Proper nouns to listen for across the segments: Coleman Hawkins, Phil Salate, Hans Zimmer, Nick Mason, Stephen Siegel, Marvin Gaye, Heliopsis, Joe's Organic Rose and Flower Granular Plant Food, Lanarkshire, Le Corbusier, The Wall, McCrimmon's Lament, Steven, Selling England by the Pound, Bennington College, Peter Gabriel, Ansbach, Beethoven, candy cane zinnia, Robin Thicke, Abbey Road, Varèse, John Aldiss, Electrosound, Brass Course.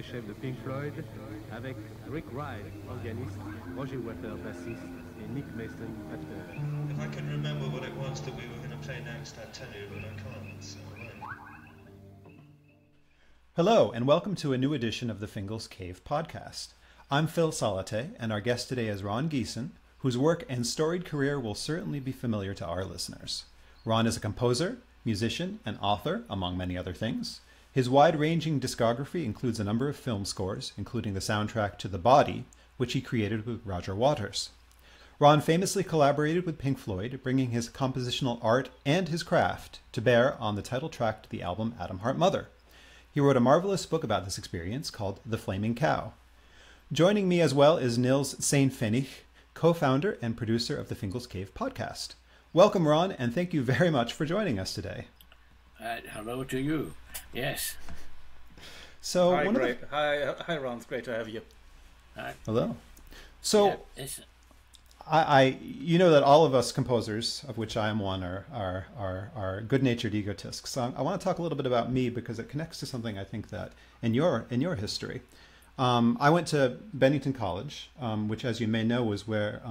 et chef de Pink Floyd, avec Rick Ride, organiste, Roger Waters, bassiste, et Nick Mason, acteur. If I can remember what it was that we were going to play next, I'd tell you, but I can't, so Hello, and welcome to a new edition of the Fingal's Cave podcast. I'm Phil Salate, and our guest today is Ron Geesin, whose work and storied career will certainly be familiar to our listeners. Ron is a composer, musician, and author, among many other things. His wide-ranging discography includes a number of film scores, including the soundtrack to The Body, which he created with Roger Waters. Ron famously collaborated with Pink Floyd, bringing his compositional art and his craft to bear on the title track to the album Atom Heart Mother. He wrote a marvelous book about this experience called The Flaming Cow. Joining me as well is Nils Zehnpfennig, co-founder and producer of the Fingal's Cave podcast. Welcome, Ron, and thank you very much for joining us today. Hello to you. Yes. So hi, Ron. It's great to have you. Hi. Hello. So yeah, you know that all of us composers, of which I am one, are good-natured egotists. So I want to talk a little bit about me because it connects to something I think that in your history. I went to Bennington College, which, as you may know, was where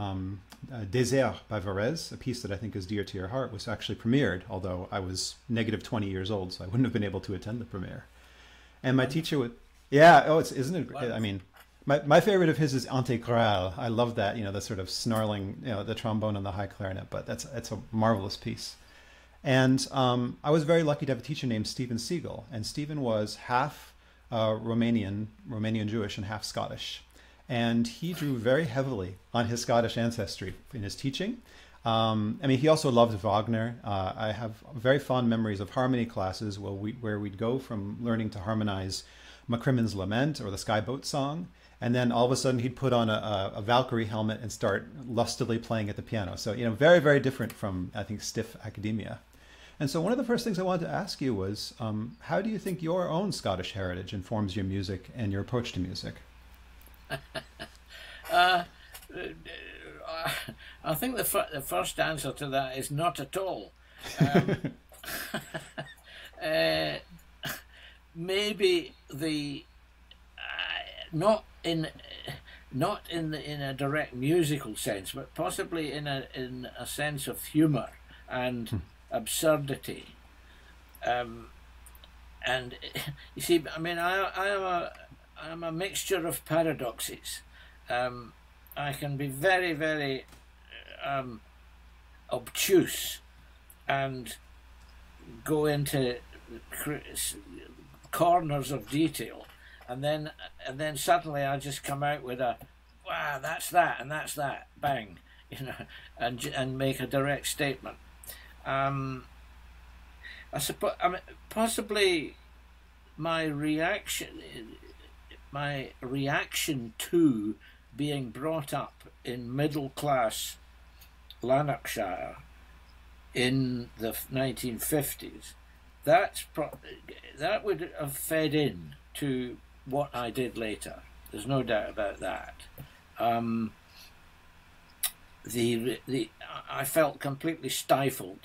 Déserts by Varèse, a piece that I think is dear to your heart, was actually premiered, although I was negative 20 years old, so I wouldn't have been able to attend the premiere. And my teacher would, yeah, oh, it's, isn't it, I mean, my favorite of his is Intégrales. I love that, you know, the sort of snarling, you know, the trombone and the high clarinet, but that's a marvelous piece. And I was very lucky to have a teacher named Stephen Siegel, and Stephen was half Romanian Jewish and half Scottish, and he drew very heavily on his Scottish ancestry in his teaching. I mean, he also loved Wagner. I have very fond memories of harmony classes where we'd go from learning to harmonize McCrimmon's Lament or the Skyboat Song, and then all of a sudden he'd put on a Valkyrie helmet and start lustily playing at the piano. So, you know, very, very different from, I think, stiff academia. And so one of the first things I wanted to ask you was, how do you think your own Scottish heritage informs your music and your approach to music? I think the first answer to that is not at all. Maybe the not in a direct musical sense, but possibly in a sense of humor and. Absurdity, and you see, I mean, I am a mixture of paradoxes. I can be very, very obtuse and go into corners of detail, and then suddenly I just come out with a wow, that's that, and that's that, bang, you know, and make a direct statement. I suppose, I mean, possibly my reaction to being brought up in middle class Lanarkshire in the 1950s, that would have fed in to what I did later. There's no doubt about that. I felt completely stifled,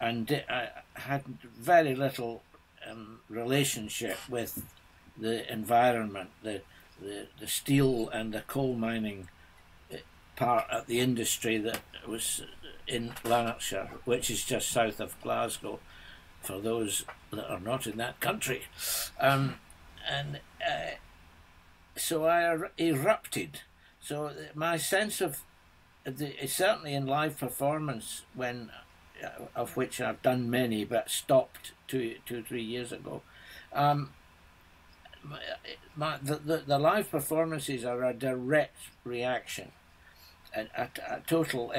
and I had very little relationship with the environment, the steel and the coal mining part of the industry that was in Lanarkshire, which is just south of Glasgow, for those that are not in that country, and so I erupted. So my sense of, certainly in live performance, of which I've done many, but stopped two or three years ago, the live performances are a direct reaction, a total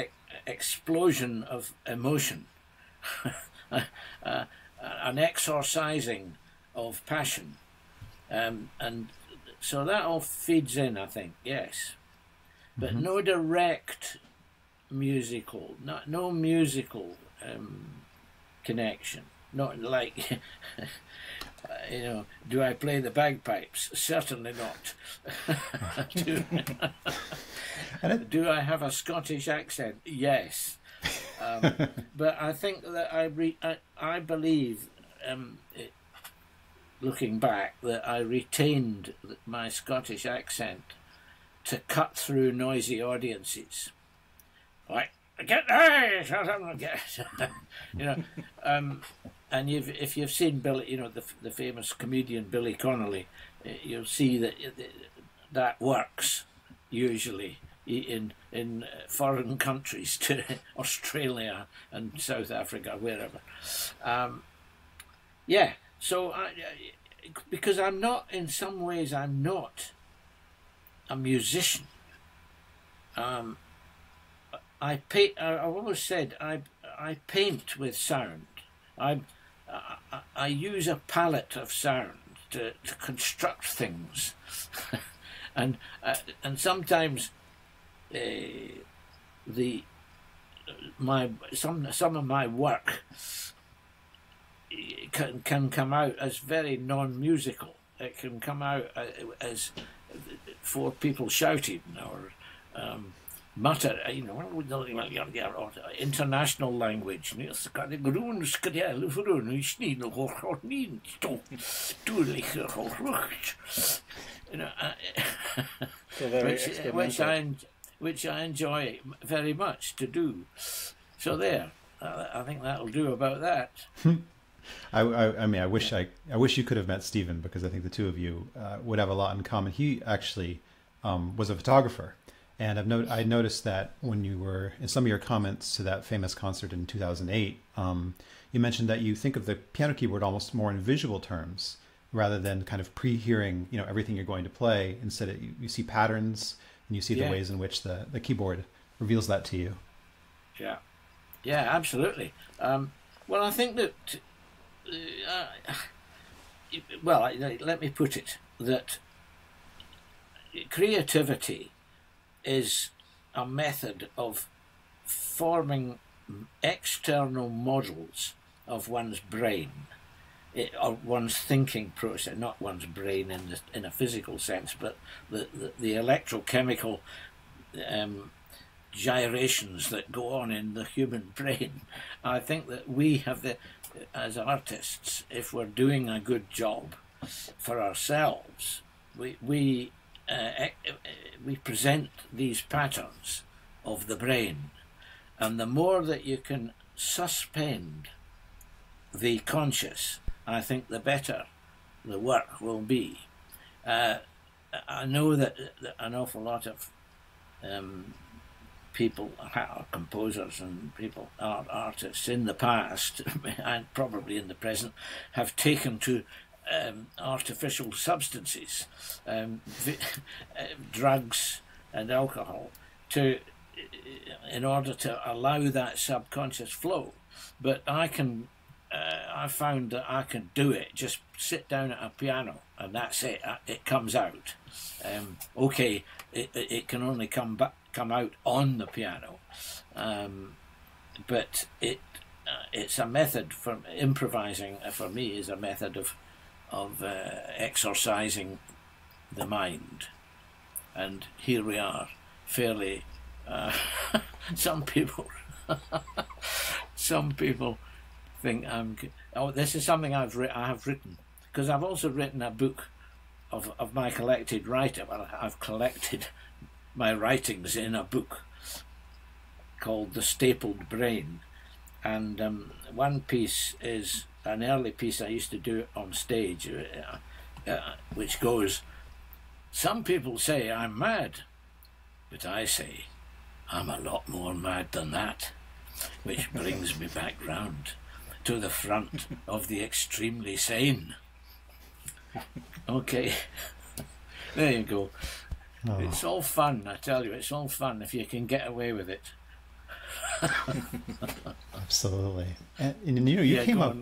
explosion of emotion, an exorcising of passion, and so that all feeds in, I think, yes. But no direct musical, no musical connection. Not like, you know, do I play the bagpipes? Certainly not. Do I have a Scottish accent? Yes. But I think that I believe looking back, that I retained my Scottish accent to cut through noisy audiences. Like, get there! You know, and if you've seen Billy, you know, the famous comedian Billy Connolly, you'll see that that works usually in foreign countries, to Australia and South Africa, wherever. Yeah, so because I'm not, in some ways, I'm not a musician. I paint. I've always said I paint with sound. I use a palette of sound to construct things, and sometimes some of my work can come out as very non-musical. It can come out as four people shouting or mutter, you know, or international language. You know, which I enjoy very much to do. So there, I think that'll do about that. I mean, I wish you could have met Steven, because I think the two of you would have a lot in common. He actually was a photographer, and I noticed that when you were in some of your comments to that famous concert in 2008, you mentioned that you think of the piano keyboard almost more in visual terms rather than kind of pre-hearing, you know, everything you're going to play. Instead, you see patterns and you see the ways in which the keyboard reveals that to you. Yeah, yeah, absolutely. Well, I think that. Well, let me put it that creativity is a method of forming external models of one's brain, or one's thinking process, not one's brain in a physical sense, but the electrochemical gyrations that go on in the human brain. I think that we have the... as artists, if we're doing a good job for ourselves, we present these patterns of the brain, and the more that you can suspend the conscious, I think the better the work will be. I know that an awful lot of people, composers and people, artists in the past and probably in the present, have taken to artificial substances, drugs and alcohol, in order to allow that subconscious flow. But I found that I can do it. Just sit down at a piano and that's it. It comes out. Okay, it can only come out on the piano, but it's a method for improvising. For me, is a method of exercising the mind, and here we are, fairly. Some people think I'm. Oh, this is something I have written, because I've also written a book of my collected writing. Well, I've collected my writings in a book called The Stapled Brain, and one piece is an early piece I used to do on stage, which goes, some people say I'm mad, but I say I'm a lot more mad than that, which brings me back round to the front of the extremely sane. Okay, there you go. Oh. It's all fun, I tell you. It's all fun if you can get away with it. Absolutely, and you know, you came up.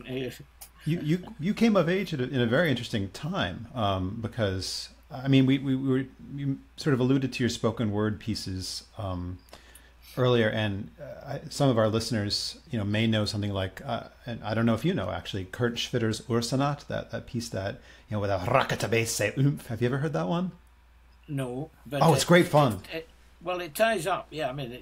You came of age in a very interesting time, because I mean, you sort of alluded to your spoken word pieces earlier, and some of our listeners, you know, may know something like, and I don't know if you know actually, Kurt Schwitters' Ursanat, that piece that, you know, with a rakatabese oomph. Have you ever heard that one? No, but oh, it's great fun. Well, it ties up. Yeah, I mean,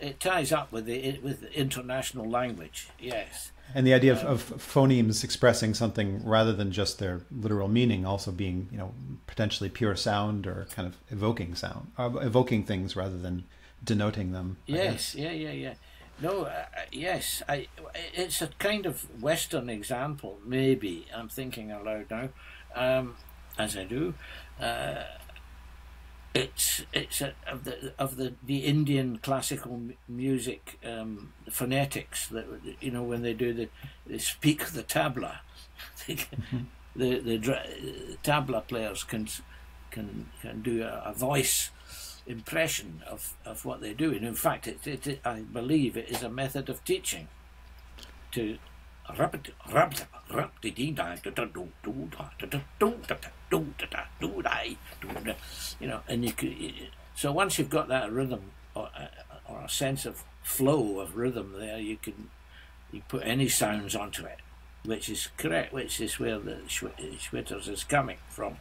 it ties up with the international language. Yes, And the idea of phonemes expressing something rather than just their literal meaning, also being, you know, potentially pure sound or kind of evoking sound, evoking things rather than denoting them. Yes, yeah. No, yes, it's a kind of Western example, maybe. I'm thinking aloud now, as I do. It's of the Indian classical music phonetics that, you know, when they do they speak the tabla. the tabla players can do a voice impression of what they do, and in fact it I believe it is a method of teaching to and you could, so once you've got that rhythm or a sense of flow of rhythm there, you put any sounds onto it, which is correct, which is where the Schwitters is coming from.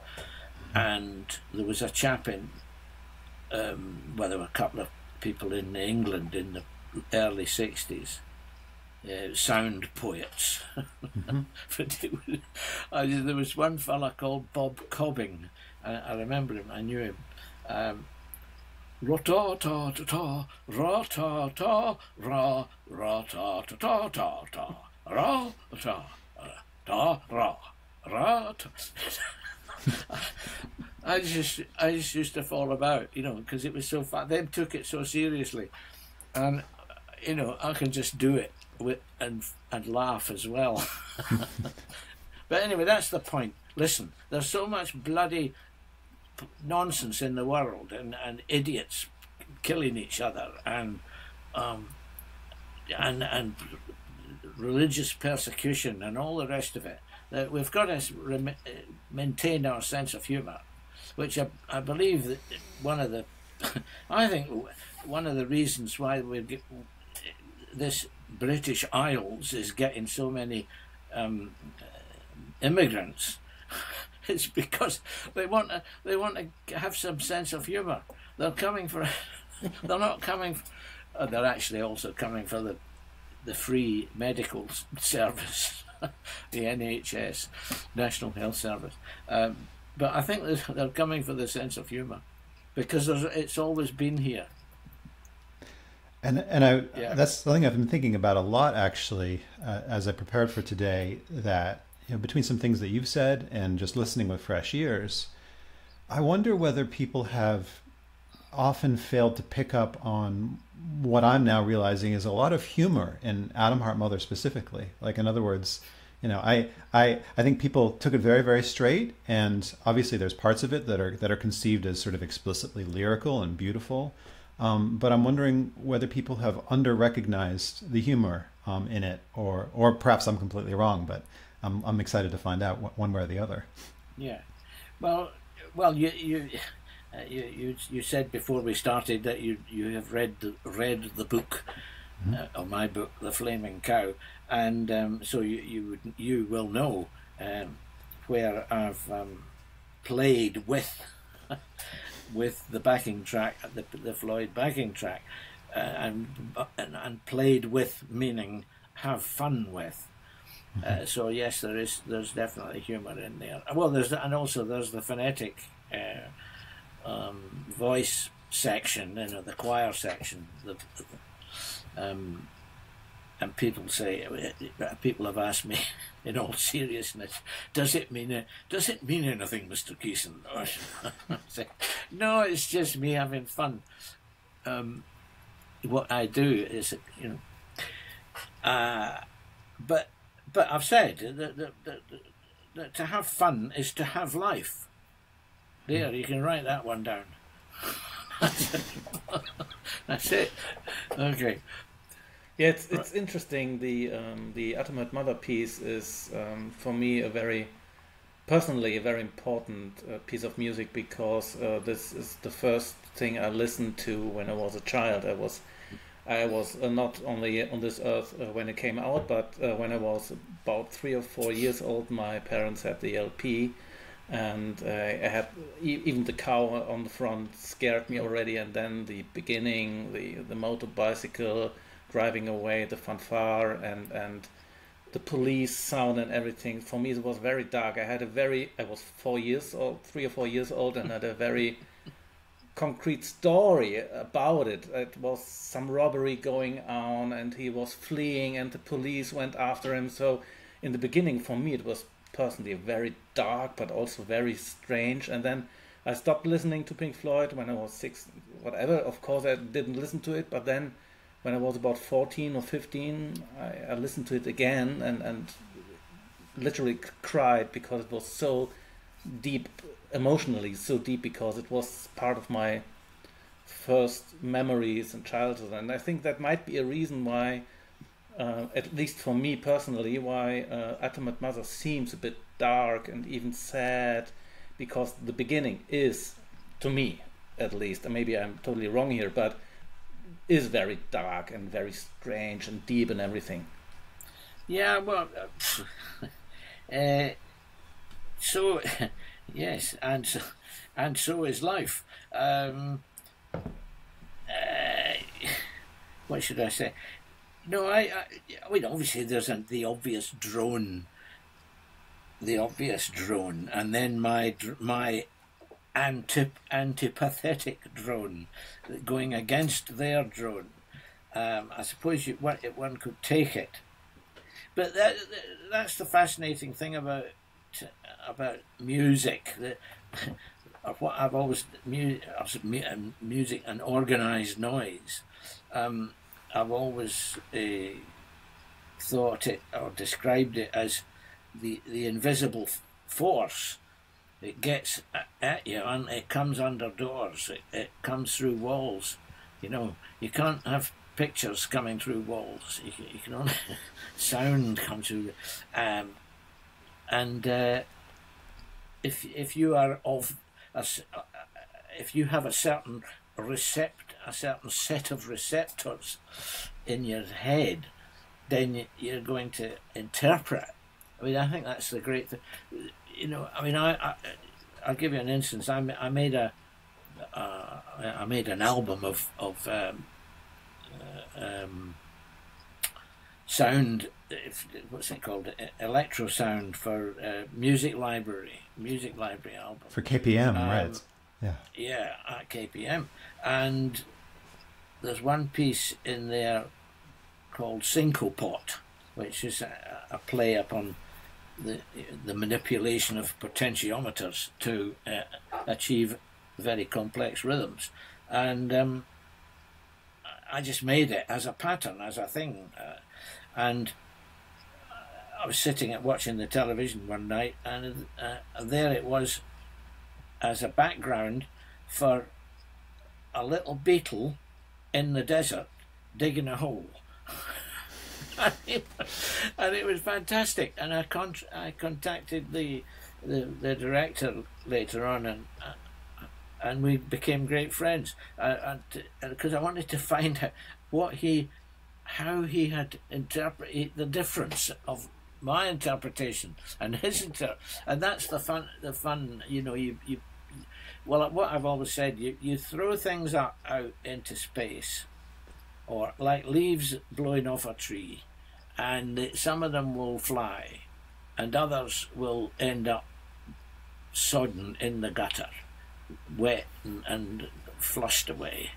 And there was a chap in well, there were a couple of people in England in the early 60s, sound poets. Mm-hmm. But there was one fella called Bob Cobbing. I remember him, I knew him. Ra-ta-ta-ta-ta, ra-ta-ta, ra, ra-ta-ta-ta-ta, ra-ta-ta, ra, ra-ta. I just used to fall about, you know, because it was so fun. They took it so seriously, and you know, I can just do it with and laugh as well. But anyway, that's the point. Listen, there's so much bloody nonsense in the world, and idiots killing each other, and religious persecution, and all the rest of it. That we've got to maintain our sense of humour, which I believe that one of the, I think one of the reasons why this British Isles is getting so many immigrants is because they want to have some sense of humour. They're coming for, they're not coming, they're actually also coming for the free medical service. The NHS, National Health Service, but I think they're coming for the sense of humour, because it's always been here. And that's something I've been thinking about a lot, actually, as I prepared for today. That, you know, between some things that you've said and just listening with fresh ears, I wonder whether people have often failed to pick up on what I'm now realizing is a lot of humor in Atom Heart Mother specifically. Like, in other words, you know, I think people took it very, very straight, and obviously there's parts of it that are conceived as sort of explicitly lyrical and beautiful. But I'm wondering whether people have under-recognized the humor in it, or perhaps I'm completely wrong, but I'm excited to find out one way or the other. Yeah, well, you said before we started that you have read the book, or my book, The Flaming Cow, and so you will know where I've played with the backing track, the Floyd backing track, and played with meaning have fun with. So yes, there's definitely humour in there. Well, there's the phonetic. Voice section, you know, the choir section. And people say, people have asked me, in all seriousness, does it mean anything, Mr. Geesin? I say, no, it's just me having fun. What I do is, you know, but I've said that to have fun is to have life. There, you can write that one down. That's it. Okay. Yeah, it's interesting. The Atom Heart Mother piece is for me personally a very important piece of music, because this is the first thing I listened to when I was a child. I was not only on this earth when it came out, but when I was about 3 or 4 years old, my parents had the LP. And I had even the cow on the front scared me already, and then the beginning, the motor bicycle driving away, the fanfare, and the Police sound and everything. For me, it was very dark. I had I was 4 years old, 3 or 4 years old, and had a very concrete story about it. It was some robbery going on, and he was fleeing, and the police went after him. So in the beginning, for me, it was personally very dark, but also very strange. And then I stopped listening to Pink Floyd when I was 6, whatever. Of course, I didn't listen to it, but then when I was about 14 or 15, I listened to it again and literally cried, because it was so deep emotionally, so deep, because it was part of my first memories and childhood. And I think that might be a reason why, at least for me personally, why Atom Heart Mother seems a bit dark and even sad, because the beginning is, to me at least, and maybe I'm totally wrong here, but is very dark and very strange and deep and everything. Yeah, well, so yes, and so is life. What should I say? No, I mean, obviously there's the obvious drone. The obvious drone, and then my antipathetic drone going against their drone. I suppose one could take it, but that's the fascinating thing about music, or what I've always music and organized noise. I've always thought it or described it as the invisible force. It gets at you, and it comes under doors. It comes through walls. You know, you can't have pictures coming through walls. You can only sound comes through. If you are if you have a certain set of receptors in your head, then you're going to interpret. I mean, I think that's the great thing. You know, I mean, I'll give you an instance. I made an album of sound. What's it called? Electrosound for music library album for KPM, right? Yeah, at KPM. And there's one piece in there called Syncopot, which is a play upon the manipulation of potentiometers to achieve very complex rhythms. And I just made it as a pattern, as a thing. And I was sitting and watching the television one night, and there it was as a background for a little beetle in the desert digging a hole. And it was fantastic. And I contacted the director later on, and we became great friends. Because I wanted to find out how he had interpreted the difference of my interpretation and his and that's the fun. You know, you well, what I've always said, you throw things out into space, or like leaves blowing off a tree, and some of them will fly and others will end up sodden in the gutter, wet and flushed away.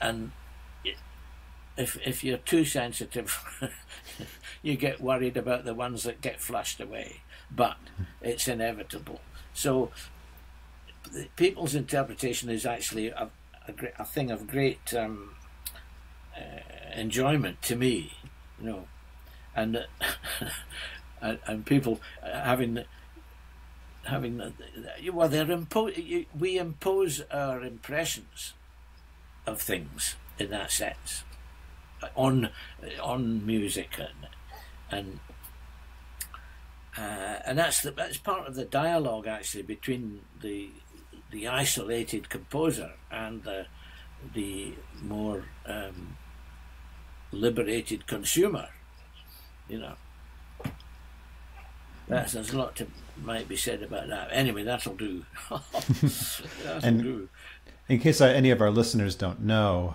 And if you're too sensitive, you get worried about the ones that get flushed away, but it's inevitable. So people's interpretation is actually a thing of great enjoyment to me, you know, and and people having well, we impose our impressions of things in that sense on music, and that's part of the dialogue actually between the isolated composer and the more liberated consumer. You know, there's a lot might be said about that. Anyway, that'll do. That'll do. In case any of our listeners don't know,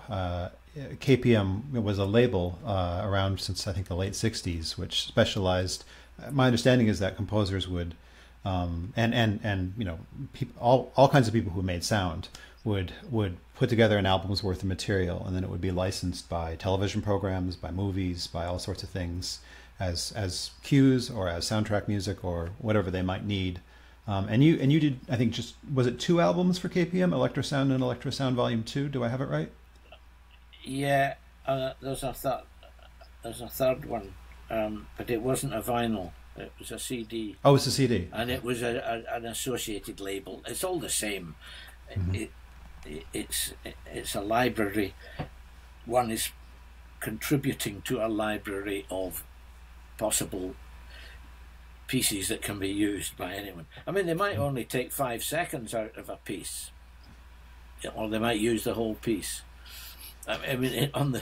KPM was a label around since I think the late 60s, which specialized, my understanding is that composers would, and you know, people, all kinds of people who made sound would put together an album's worth of material, and then it would be licensed by television programs, by movies, by all sorts of things as cues or as soundtrack music or whatever they might need. And you did, I think, just, was it 2 albums for KPM, Electrosound and Electrosound Volume 2? Do I have it right? Yeah, there's a third one, but it wasn't a vinyl. It was a CD. Oh, it's a CD. And it was an associated label. It's all the same. Mm-hmm. It's a library. One is contributing to a library of possible pieces that can be used by anyone. I mean, they might only take 5 seconds out of a piece, or they might use the whole piece. I mean, on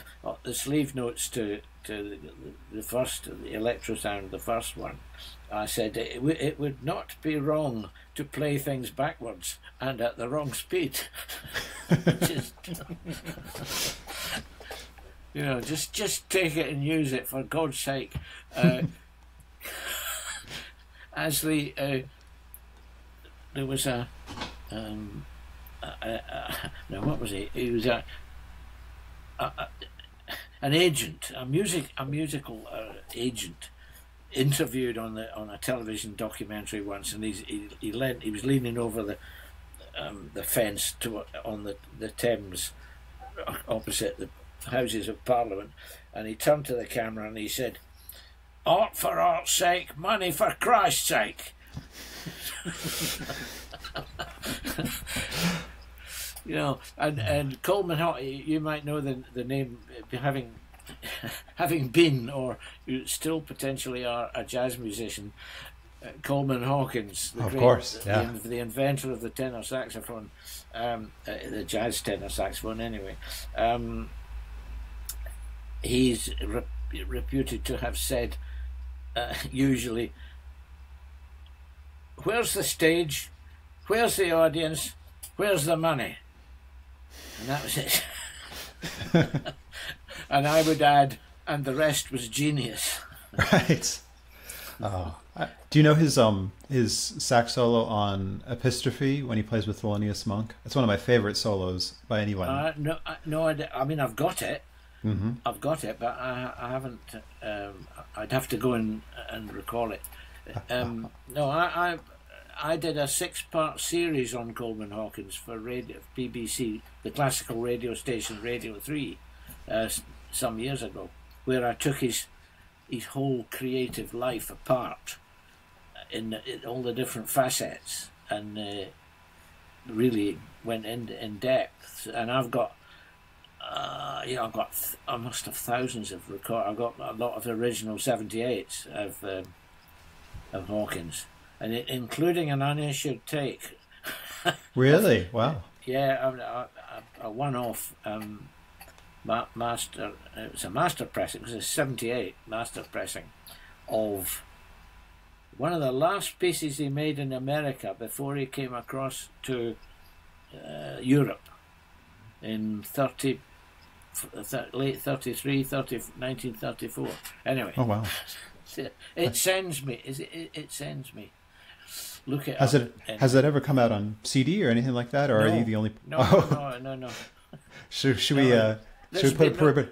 the sleeve notes to the first, the Electrosound, the first one, I said it would not be wrong to play things backwards and at the wrong speed. You know, just take it and use it, for God's sake. As the there was no, what was he? He was an agent, a musical agent, interviewed on a television documentary once, and he was leaning over the fence on the Thames, opposite the Houses of Parliament, and he turned to the camera and he said, "Art for art's sake, money for Christ's sake." You know, and Coleman Hawkins, you might know the name, having been, or still potentially are, a jazz musician. Coleman Hawkins, the inventor of the tenor saxophone, the jazz tenor saxophone, anyway. He's reputed to have said, usually, "Where's the stage? Where's the audience? Where's the money?" And that was it. And I would add, and the rest was genius. Right. Oh. Do you know his sax solo on Epistrophe when he plays with Thelonious Monk? It's one of my favorite solos by anyone. No, I mean, I've got it. Mm-hmm. I've got it, but I haven't. I'd have to go and recall it. No, I did a 6-part series on Coleman Hawkins for radio, BBC, the classical radio station Radio 3, some years ago, where I took his whole creative life apart in all the different facets, and really went in depth. And I've got, you know, I must have thousands of records. I've got a lot of original 78s of Hawkins. And it, including an unissued take. Really? Wow. Yeah, a one-off master. It was a master pressing. It was a 78 master pressing of one of the last pieces he made in America before he came across to Europe in late 33, 30, 1934. Anyway. Oh wow. It sends me. It sends me. Look at has it ever come out on CD or anything like that, or no, are you the only? No, oh. no. Should no, we? Should we put a perimeter?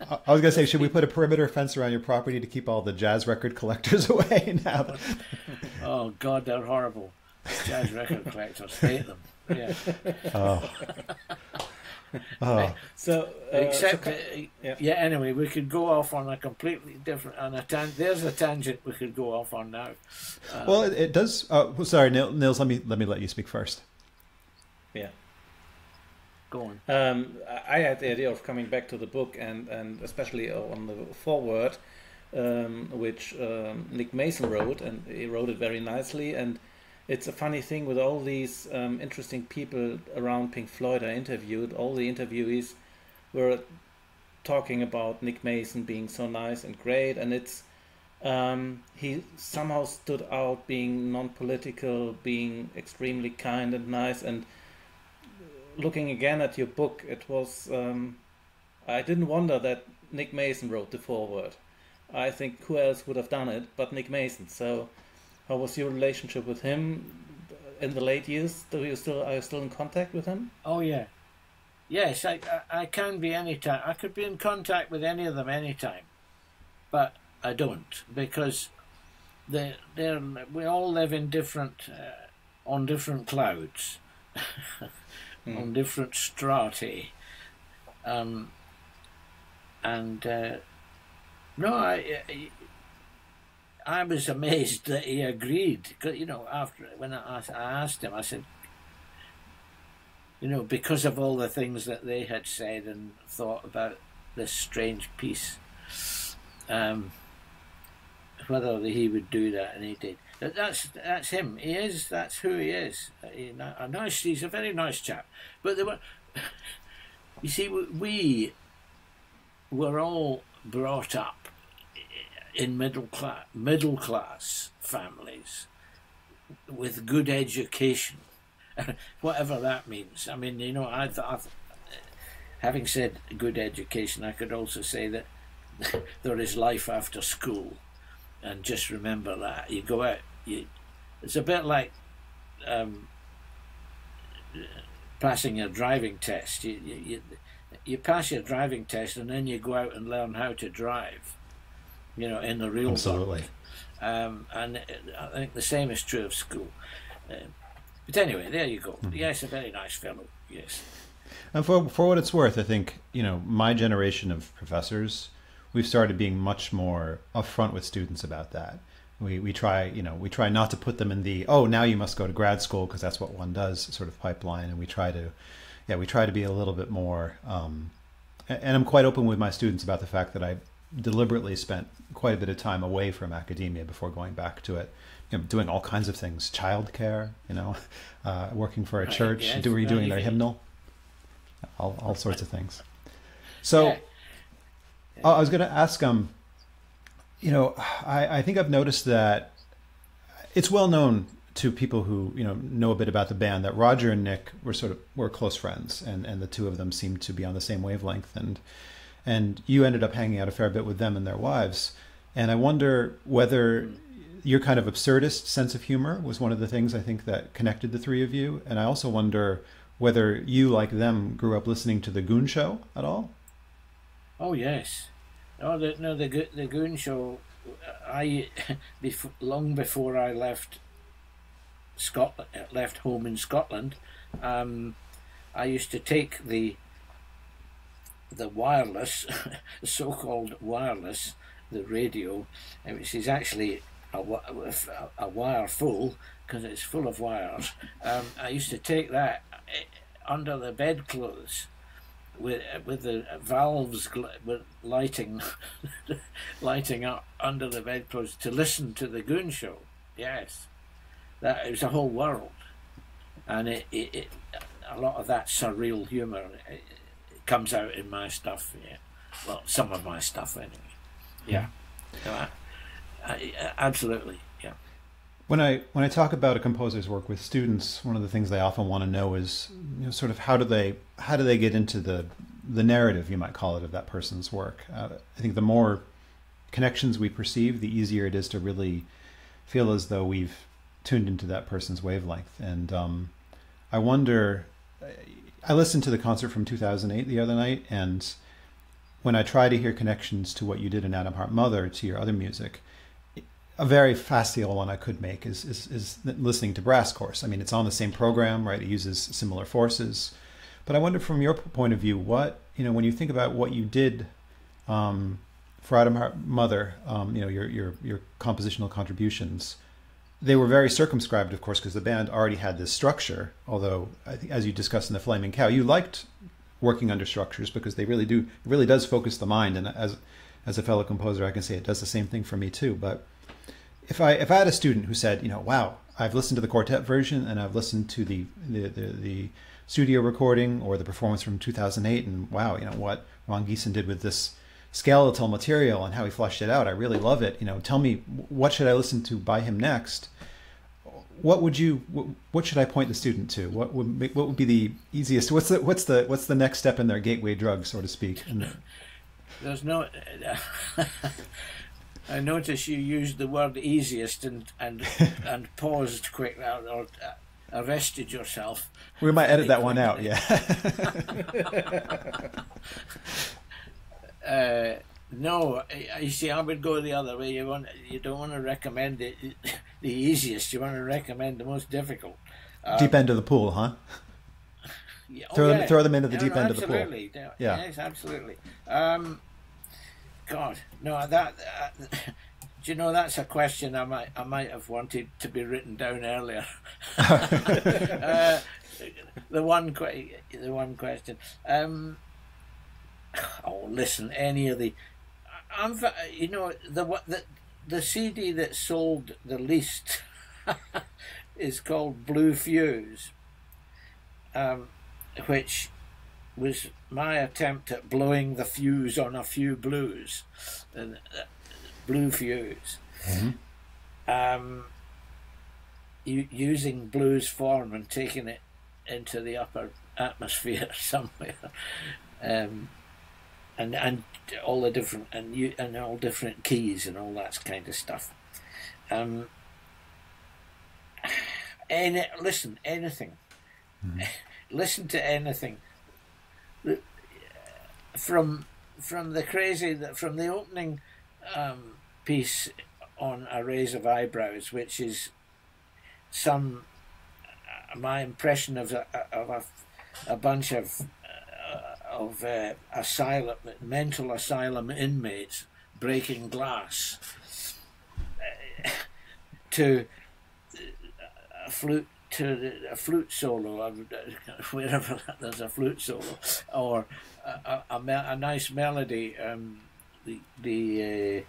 I was gonna say, should we put a perimeter fence around your property to keep all the jazz record collectors away now? Oh God, they're horrible. Jazz record collectors, hate them. Yeah. Oh. Oh. So except yeah, anyway, we could go off on a completely different there's a tangent we could go off on now. Well, it does. Sorry, Nils, let me let you speak first. Yeah, go on. I had the idea of coming back to the book, and especially on the foreword, which Nick Mason wrote, and he wrote it very nicely. And it's a funny thing with all these interesting people around Pink Floyd I interviewed. All the interviewees were talking about Nick Mason being so nice and great, and it's he somehow stood out, being non-political, being extremely kind and nice, and looking again at your book, it was, I didn't wonder that Nick Mason wrote the foreword. I think who else would have done it but Nick Mason. So how was your relationship with him in the late years? Are you still in contact with him? Oh yeah. Yes, I can be anytime. I could be in contact with any of them anytime, but I don't, because we all live in different, on different clouds, on different strati, and no, I was amazed that he agreed. 'Cause, you know, after when I asked him, I said, you know, because of all the things that they had said and thought about this strange piece, whether he would do that, and he did. That's him. He is. That's who he is. He's a very nice chap. But there were, you see, we were all brought up in middle class families with good education. Whatever that means. I mean, you know, having said good education, I could also say that there is life after school, and just remember that you go out. It's a bit like passing your driving test. You pass your driving test, and then you go out and learn how to drive. You know, in the real world. And I think the same is true of school. But anyway, there you go. Yes, a very nice fellow. Yes. And for what it's worth, I think, you know, my generation of professors, we've started being much more upfront with students about that. We try, you know, we try not to put them in the, oh, now you must go to grad school because that's what one does sort of pipeline. And we try to, yeah, we try to be a little bit more, and I'm quite open with my students about the fact that I deliberately spent quite a bit of time away from academia before going back to it. You know, doing all kinds of things, childcare, you know, working for a church, redoing their hymnal, all sorts of things. So yeah. Yeah. I was going to ask, you know, I think I've noticed that it's well known to people who, you know a bit about the band, that Roger and Nick were close friends, and the two of them seemed to be on the same wavelength, and you ended up hanging out a fair bit with them and their wives. And I wonder whether your kind of absurdist sense of humor was one of the things I think that connected the three of you. And I also wonder whether you, like them, grew up listening to The Goon Show at all? Oh, yes. Oh, the Goon Show, long before I left home in Scotland, I used to take the wireless, the so-called wireless, the radio, which is actually a wire full, because it's full of wires. I used to take that under the bedclothes with the valves lighting up under the bedclothes to listen to The Goon Show. Yes, that it was a whole world, and it a lot of that surreal humour it comes out in my stuff. Yeah, well, some of my stuff anyway. Yeah. Absolutely, yeah. When I talk about a composer's work with students, one of the things they often want to know is, you know, sort of how do they get into the narrative, you might call it, of that person's work. I think the more connections we perceive, the easier it is to really feel as though we've tuned into that person's wavelength. And I wonder, I listened to the concert from 2008 the other night, and when I try to hear connections to what you did in Atom Heart Mother to your other music, a very facile one I could make is listening to Brass Course. I mean, it's on the same program, right? It uses similar forces. But I wonder, from your point of view, what, you know, when you think about what you did for Atom Heart Mother, you know, your compositional contributions, they were very circumscribed, of course, because the band already had this structure. Although, I think, as you discussed in The Flaming Cow, you liked working under structures because they really do, it really does focus the mind. And as a fellow composer, I can say it does the same thing for me too. But if I had a student who said, you know, wow, I've listened to the quartet version and I've listened to the studio recording or the performance from 2008, and wow, you know, what Ron Geesin did with this skeletal material and how he fleshed it out, I really love it. You know, tell me, what should I listen to by him next? what should I point the student to? What would be the easiest? What's the next step in their gateway drug, so to speak? There's no. I notice you used the word easiest and paused quick or arrested yourself. We might edit that one out. Yeah. No, you see, I would go the other way. You don't want to recommend the easiest. You want to recommend the most difficult. Deep end of the pool, huh? Yeah, throw them into the deep end of the pool. Absolutely. Yeah. Yes, absolutely. God, no. That. Do you know, that's a question I might have wanted to be written down earlier. The one question. Oh, listen, any of the. You know, the CD that sold the least is called Blue Fuse, which was my attempt at blowing the fuse on a few blues, and Blue Fuse, using blues form and taking it into the upper atmosphere somewhere, and all the different and all different keys and all that kind of stuff. And listen, anything. Listen to anything from the crazy, from the opening piece on A Raise of Eyebrows, which is my impression of a bunch of asylum, mental asylum inmates breaking glass, to a flute solo, wherever there's a flute solo, or a nice melody. The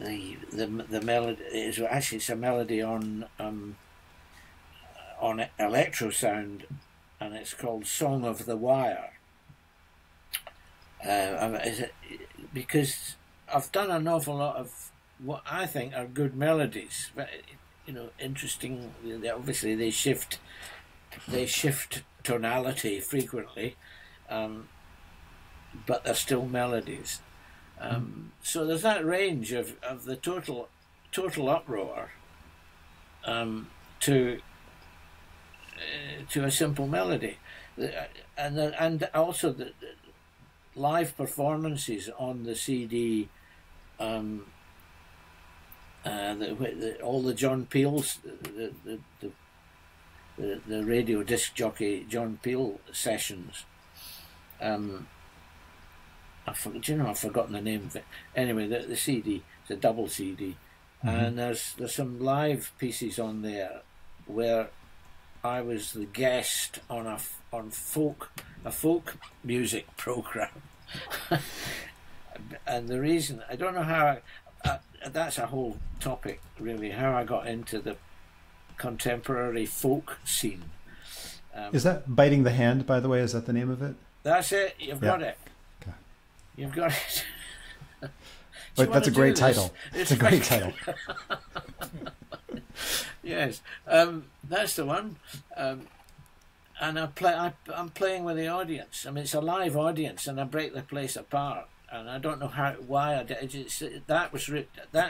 melody is actually, it's a melody on Electrosound, and it's called Song of the Wire. Because I've done an awful lot of what I think are good melodies, but you know, interesting. Obviously, they shift tonality frequently, but they're still melodies. So there's that range of the total uproar to a simple melody, and also the live performances on the CD. All the John Peel's, the radio disc jockey John Peel sessions. I've forgotten the name of it. Anyway, the CD, it's a double CD, and there's some live pieces on there where I was the guest on a folk music program, and the reason I don't know how. That's a whole topic, really, how I got into the contemporary folk scene. Is that Biting the Hand, by the way? Is that the name of it? That's it. You've got it. Okay. You've got it. But that's a great title. It's a great title. Yes, that's the one. And I'm playing with the audience. I mean, it's a live audience, and I break the place apart. And I don't know why I did it. That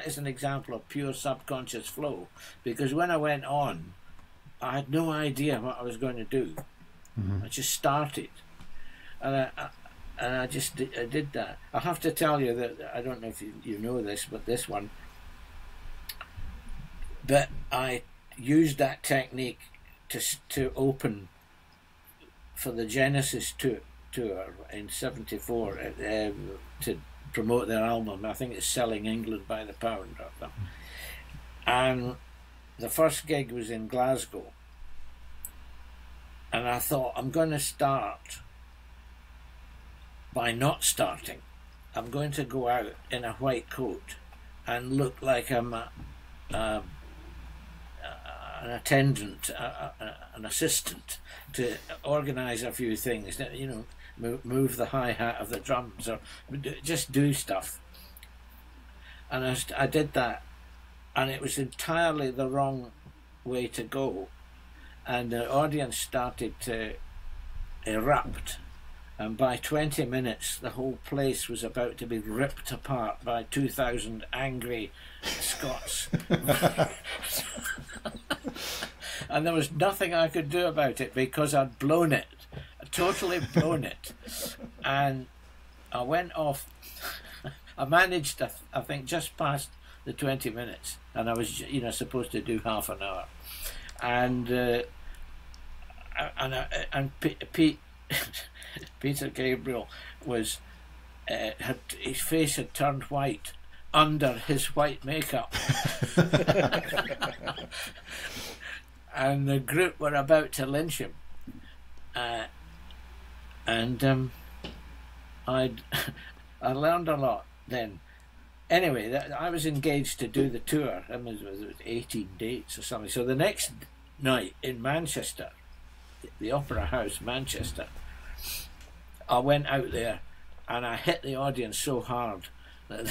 is an example of pure subconscious flow, because when I went on, I had no idea what I was going to do. I just started, and I did that. I have to tell you that I don't know if you know this, but this one. But I used that technique to open for the Genesis tour in '74 to promote their album. I think it's Selling England by the Pound. And the first gig was in Glasgow, and I thought, I'm going to start by not starting. I'm going to go out in a white coat and look like I'm an attendant, an assistant, to organise a few things, you know, move the hi-hat of the drums, or just do stuff. And I did that, and it was entirely the wrong way to go. And the audience started to erupt. And by 20 minutes, the whole place was about to be ripped apart by 2,000 angry Scots. And there was nothing I could do about it because I'd blown it. I'd totally blown it. And I went off. I managed, I think, just past the 20 minutes. And I was, you know, supposed to do half an hour. And Pete... Peter Gabriel was, his face had turned white under his white makeup. And the group were about to lynch him. I learned a lot then. Anyway, I was engaged to do the tour. I mean, it was 18 dates or something. So the next night in Manchester, the Opera House, Manchester, I went out there and I hit the audience so hard that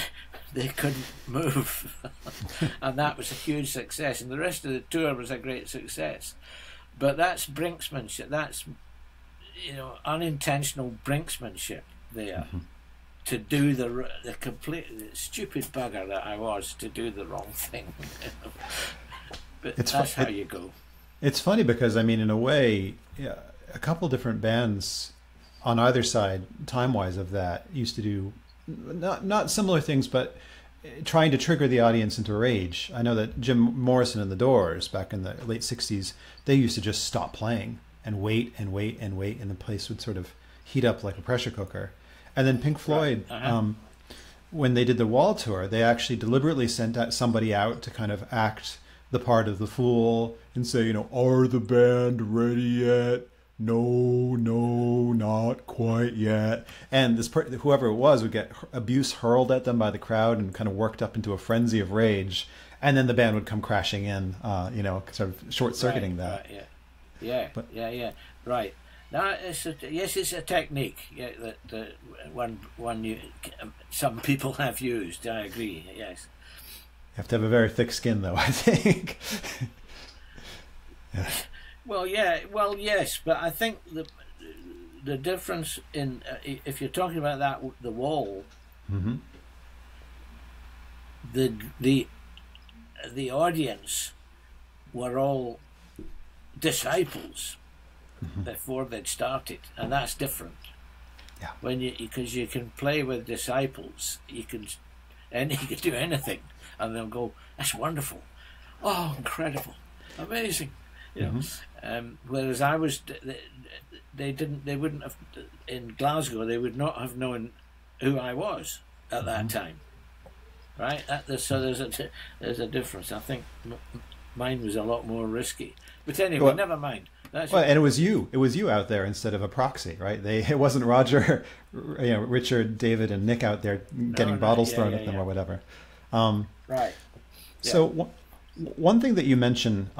they couldn't move. And that was a huge success. And the rest of the tour was a great success. But that's brinksmanship. That's, you know, unintentional brinksmanship there. Mm-hmm. To do the completely stupid bugger that I was, to do the wrong thing. But that's how you go. It's funny because, I mean, in a way, a couple different bands on either side, time-wise, of that used to do not similar things, but trying to trigger the audience into rage. I know that Jim Morrison and the Doors back in the late 60s, they used to just stop playing and wait and wait and wait, and the place would sort of heat up like a pressure cooker. And then Pink Floyd, when they did the Wall tour, they actually deliberately sent somebody out to kind of act the part of the fool and say, you know, are the band ready yet? No, no, not quite yet. And this whoever it was would get abuse hurled at them by the crowd and kind of worked up into a frenzy of rage, and then the band would come crashing in, you know, sort of short-circuiting that. Right, yeah. Right. Now, it's a technique that some people have used. I agree. Yes. You have to have a very thick skin, though, I think. Yeah. Well, yes, but I think the difference in if you're talking about that, the Wall, mm-hmm. the audience were all disciples, mm-hmm. before they'd started, and that's different. Yeah, because you can play with disciples, you can do anything, and they'll go, that's wonderful, oh, incredible, amazing. You know, mm-hmm. Whereas I was, they wouldn't have, in Glasgow, they would not have known who I was at mm-hmm. that time, right? So there's a difference. I think mine was a lot more risky. But anyway, well, never mind. And it was you out there instead of a proxy, right? It wasn't Roger, you know, Richard, David, and Nick out there getting bottles thrown at them or whatever. Right. Yeah. So one thing that you mentioned.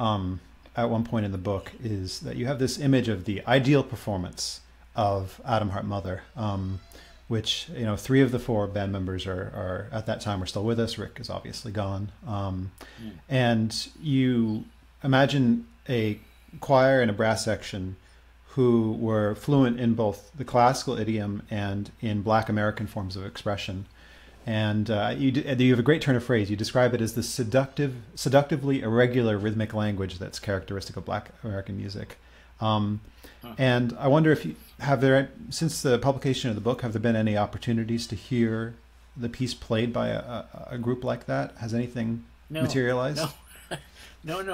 At one point in the book is that you have this image of the ideal performance of Atom Heart Mother, which, you know, 3 of the 4 band members are at that time were still with us. Rick is obviously gone. And you imagine a choir and a brass section who were fluent in both the classical idiom and in Black American forms of expression. And you have a great turn of phrase. You describe it as the seductively irregular rhythmic language that's characteristic of Black American music. And I wonder if you since the publication of the book, have there been any opportunities to hear the piece played by a group like that? Has anything materialized? No.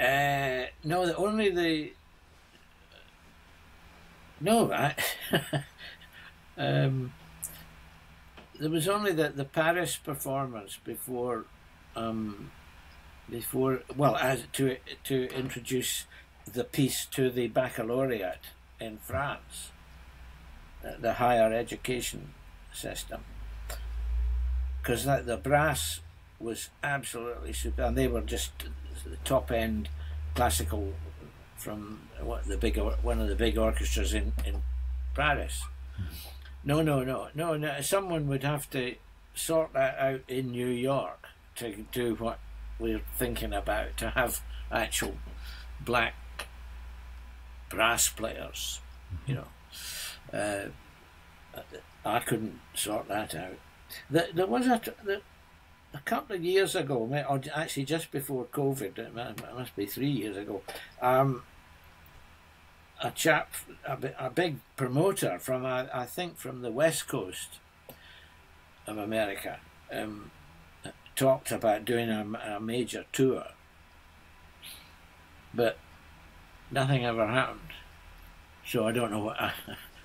There was only the Paris performance to introduce the piece to the baccalaureate in France, the higher education system, because the brass was absolutely super, and they were just the top end classical from one of the big orchestras in Paris. No. Someone would have to sort that out in New York to do what we're thinking about, to have actual black brass players, you know. I couldn't sort that out. There was a couple of years ago, or actually just before COVID, it must be 3 years ago, a chap, a big promoter from, I think, from the West Coast of America, talked about doing a major tour, but nothing ever happened. So I don't know what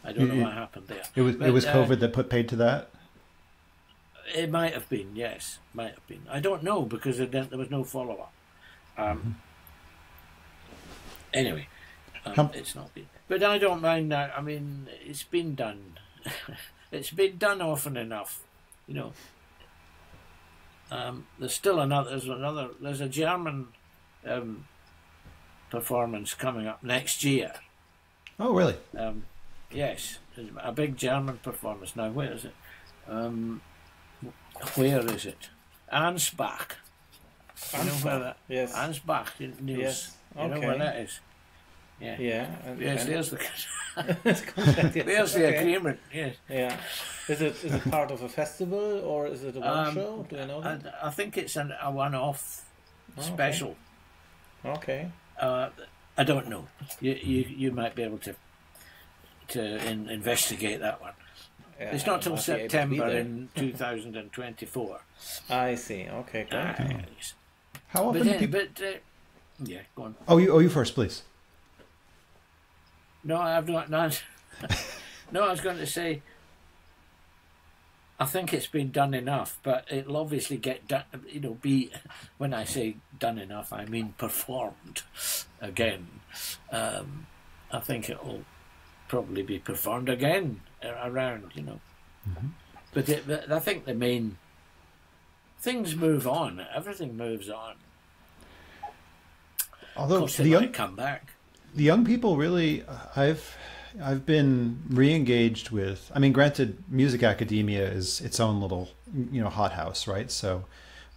I don't know what happened there. It was COVID that put paid to that. It might have been, yes, might have been. I don't know, because it didn't, there was no follow up. Anyway, it's not been. But I don't mind that. I mean, it's been done. It's been done often enough, you know. There's still another. There's a German performance coming up next year. Oh, really? Yes, a big German performance. Now, where is it? Ansbach. You know where that? Yes. Ansbach, Nils. Yes. Okay. You know where that is? Yeah. Yeah. Yes. There's the. There's the agreement. Yes. Yeah. Is it part of a festival, or is it a one show? Do you know that? I think it's a one-off special. Okay. I don't know. You might be able to investigate that one. Yeah, it's not till September in 2024. I see. Okay, great. How often? Yeah, go on. Oh, you first, please. No, I've not. No, I was going to say, I think it's been done enough, but it'll obviously get done. You know, when I say done enough, I mean performed again. I think it'll probably be performed again around, you know. But I think the main things move on. Everything moves on. Although of course they might come back. The young people really, I've been re-engaged with. I mean, granted, music academia is its own little, you know, hothouse, right? So,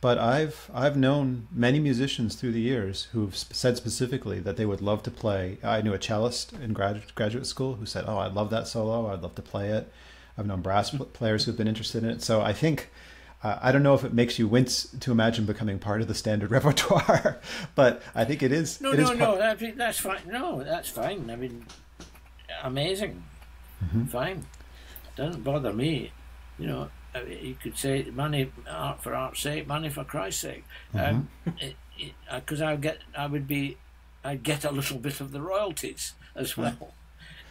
but I've known many musicians through the years who've said specifically that they would love to play. I knew a cellist in graduate school who said, "Oh, I love that solo. I'd love to play it." I've known brass players who've been interested in it. So I think. I don't know if it makes you wince to imagine becoming part of the standard repertoire, but I think it is. That's fine. No, that's fine. I mean, amazing, fine. Doesn't bother me. You know, you could say money art for art's sake, money for Christ's sake, because I'd get a little bit of the royalties as well,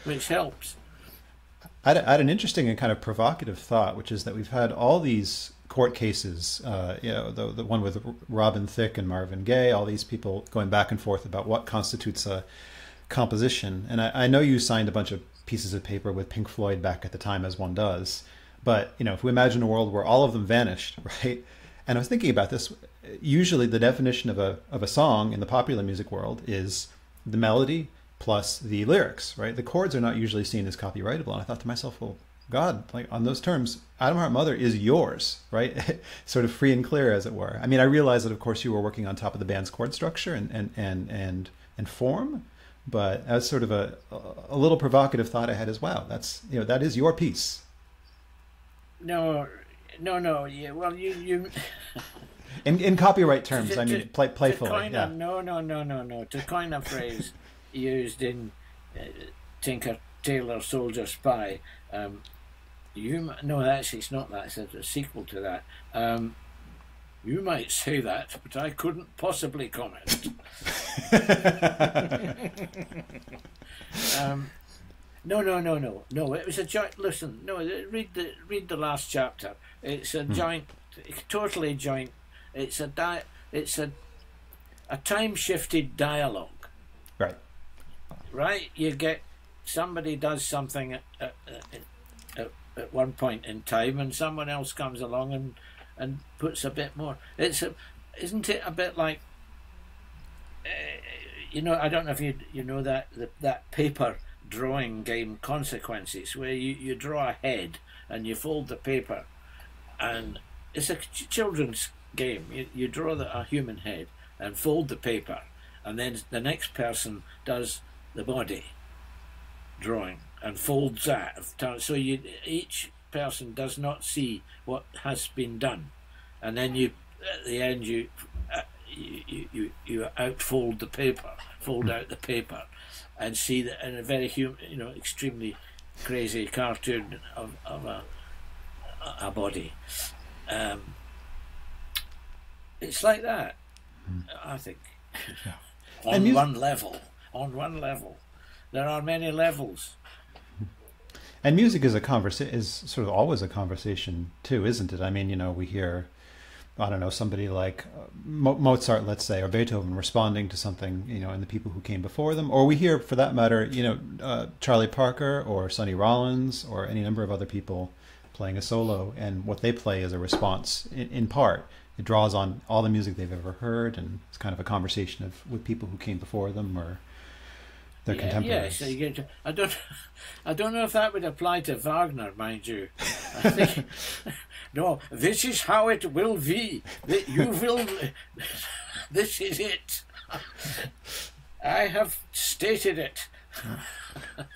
which helps. I had an interesting and kind of provocative thought, which is that we've had all these court cases, you know, the one with Robin Thicke and Marvin Gaye, all these people going back and forth about what constitutes a composition. And I know you signed a bunch of pieces of paper with Pink Floyd back at the time, as one does. But, you know, if we imagine a world where all of them vanished, right? And I was thinking about this. Usually the definition of a song in the popular music world is the melody plus the lyrics, right? The chords are not usually seen as copyrightable. And I thought to myself, well, God, like on those terms, Atom Heart Mother is yours, right? Sort of free and clear, as it were. I mean, I realize that, of course, you were working on top of the band's chord structure and form, but as sort of a little provocative thought I had as well. That's, you know, that is your piece. No. Yeah, well, you. in copyright terms, I mean, playfully. No. To coin a phrase. Used in Tinker Tailor Soldier Spy. No, actually, it's not that. It's a sequel to that. You might say that, but I couldn't possibly comment. No. It was a joint. Listen, no. Read the last chapter. It's a joint, totally joint. It's a time shifted dialogue. Right, you get somebody does something at one point in time, and someone else comes along and puts a bit more. Isn't it a bit like, you know? I don't know if you know that paper drawing game Consequences, where you draw a head and you fold the paper, and it's a children's game. You draw a human head and fold the paper, and then the next person does the body drawing and folds that. So each person does not see what has been done, and then at the end you outfold the paper, fold out the paper, and see that in a very human, extremely crazy cartoon of a body. It's like that, I think. Yeah. on one level. There are many levels. And music is sort of always a conversation too, isn't it? I mean, we hear, I don't know, somebody like Mozart, let's say, or Beethoven responding to something, and the people who came before them, or we hear, for that matter, Charlie Parker or Sonny Rollins or any number of other people playing a solo, and what they play is a response in part. It draws on all the music they've ever heard, and it's kind of a conversation with people who came before them or their contemporaries. Yeah, so you get to, I don't know if that would apply to Wagner, mind you. I think, no, this is how it will be. This is it. I have stated it.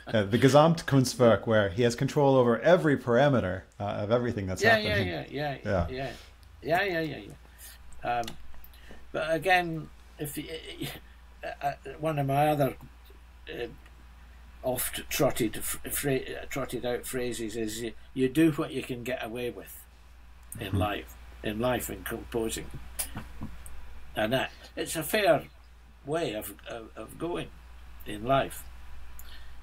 The Gesamtkunstwerk, where he has control over every parameter of everything that's happening. Yeah. But again, one of my other oft trotted out phrases is you do what you can get away with in life and composing, and that it's a fair way of going in life,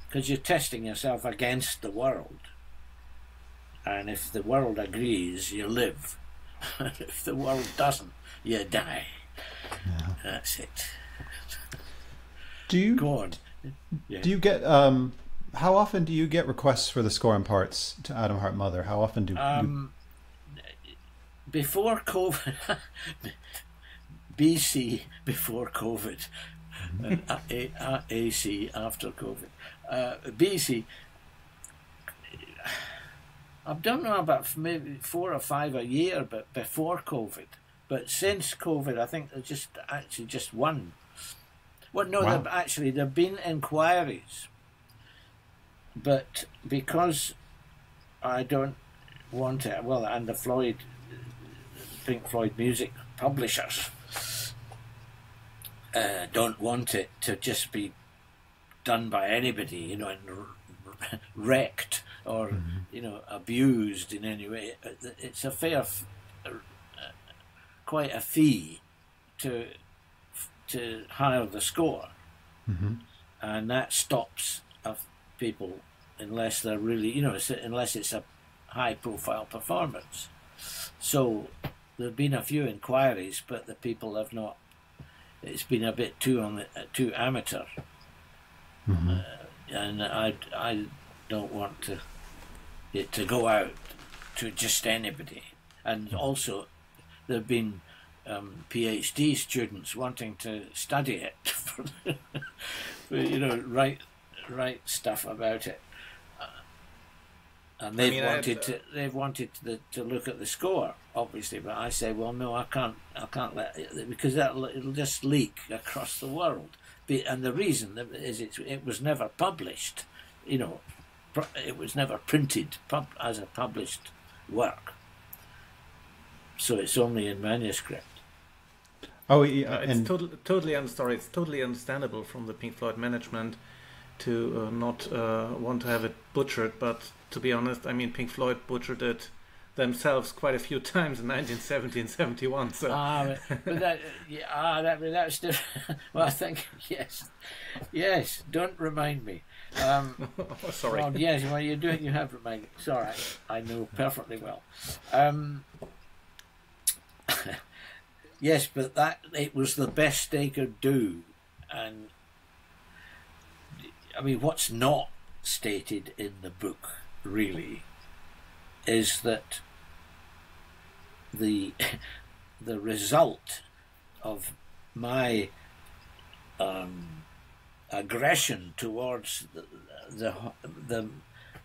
because you're testing yourself against the world, and if the world agrees, you live. If the world doesn't, you die. Yeah. That's it. Do you get how often do you get requests for the score and parts to Atom Heart Mother? How often do you... Before COVID, BC before COVID, AC after COVID, BC. I don't know about maybe 4 or 5 a year, but before COVID. But since COVID, I think there's just one. Well, no, wow. There've been inquiries, but because I don't want it. Well, and the Pink Floyd music publishers don't want it to just be done by anybody, and wrecked or abused in any way. It's a fair, quite a fee to hire the score, and that stops people unless they're really, unless it's a high-profile performance. So there've been a few inquiries, but the people have not. It's been a bit too amateur, and I don't want it to go out to just anybody. And also, there've been PhD students wanting to study it, write stuff about it, and they've wanted to look at the score, obviously. But I say, well, no, I can't let it, because it'll just leak across the world. And the reason is it was never published, it was never printed as a published work, so it's only in manuscript. Oh, yeah, it's totally understandable from the Pink Floyd management to not want to have it butchered. But to be honest, I mean, Pink Floyd butchered it themselves quite a few times in 1970 and 71. So that's different. Well, I think yes. Don't remind me. Oh, sorry. Well, yes, well, you're doing. You have reminded me. It's all right. I know perfectly well. Yes, but it was the best they could do, and I mean, what's not stated in the book really is that the result of my aggression towards the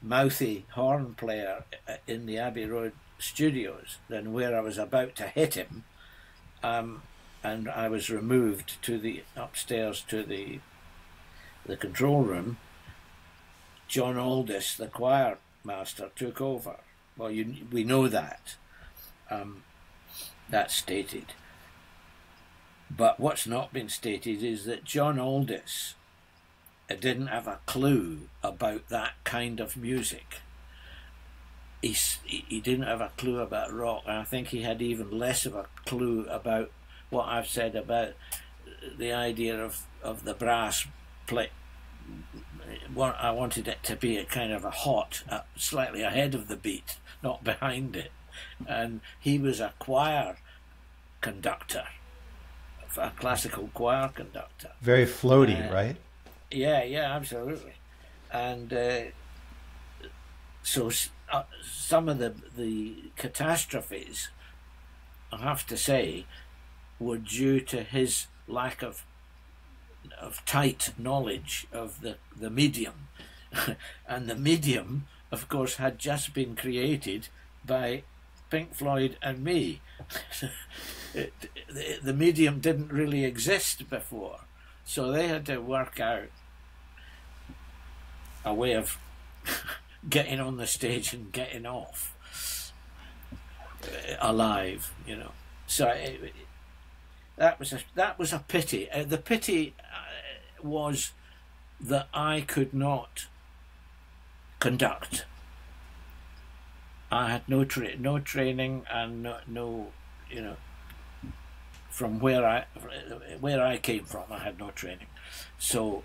mouthy horn player in the Abbey Road studios, than where I was about to hit him, and I was removed to the upstairs to the control room. John Aldiss, the choir master, took over. Well, we know that. That's stated. But what's not been stated is that John Aldiss didn't have a clue about that kind of music. He didn't have a clue about rock, and I think he had even less of a clue about what I've said about the idea of the brass play. I wanted it to be a kind of a hot, slightly ahead of the beat, not behind it. And he was a choir conductor, a classical choir conductor. Very floaty, right? Yeah, yeah, absolutely. And so some of the catastrophes, I have to say, were due to his lack of tight knowledge of the medium. And the medium, of course, had just been created by Pink Floyd and me. The medium didn't really exist before, so they had to work out a way of getting on the stage and getting off alive, you know. So that was a pity. The pity was that I could not conduct. I had no training and no, you know, from where I came from, I had no training, so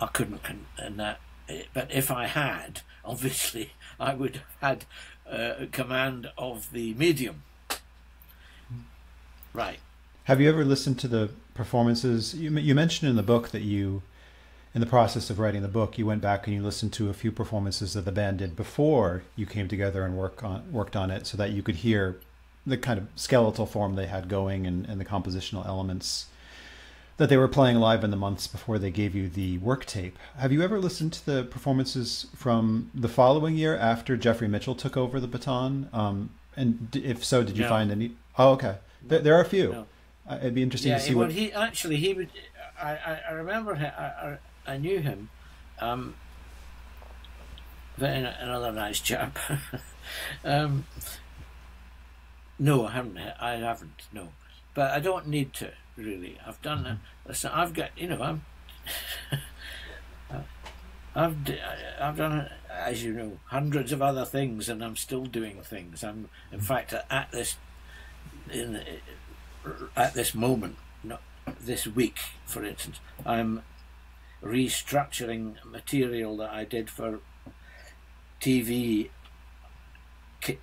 I couldn't. And that, but if I had, obviously, I would have had command of the medium. Right. Have you ever listened to the performances? You mentioned in the book that you, in the process of writing the book, you went back and you listened to a few performances that the band did before you came together and worked on it, so that you could hear the kind of skeletal form they had going and the compositional elements that they were playing live in the months before they gave you the work tape. Have you ever listened to the performances from the following year after Jeffrey Mitchell took over the baton? And if so, did you find any? Oh, okay. There are a few. No. It'd be interesting to see what he actually would. I remember him, I knew him, another nice chap. No, I haven't. No, but I don't need to really. I've done that. Listen, I've got, you know, I've done, as you know, hundreds of other things, and I'm still doing things. I'm, in fact, at this moment, not this week, for instance, I'm restructuring material that I did for TV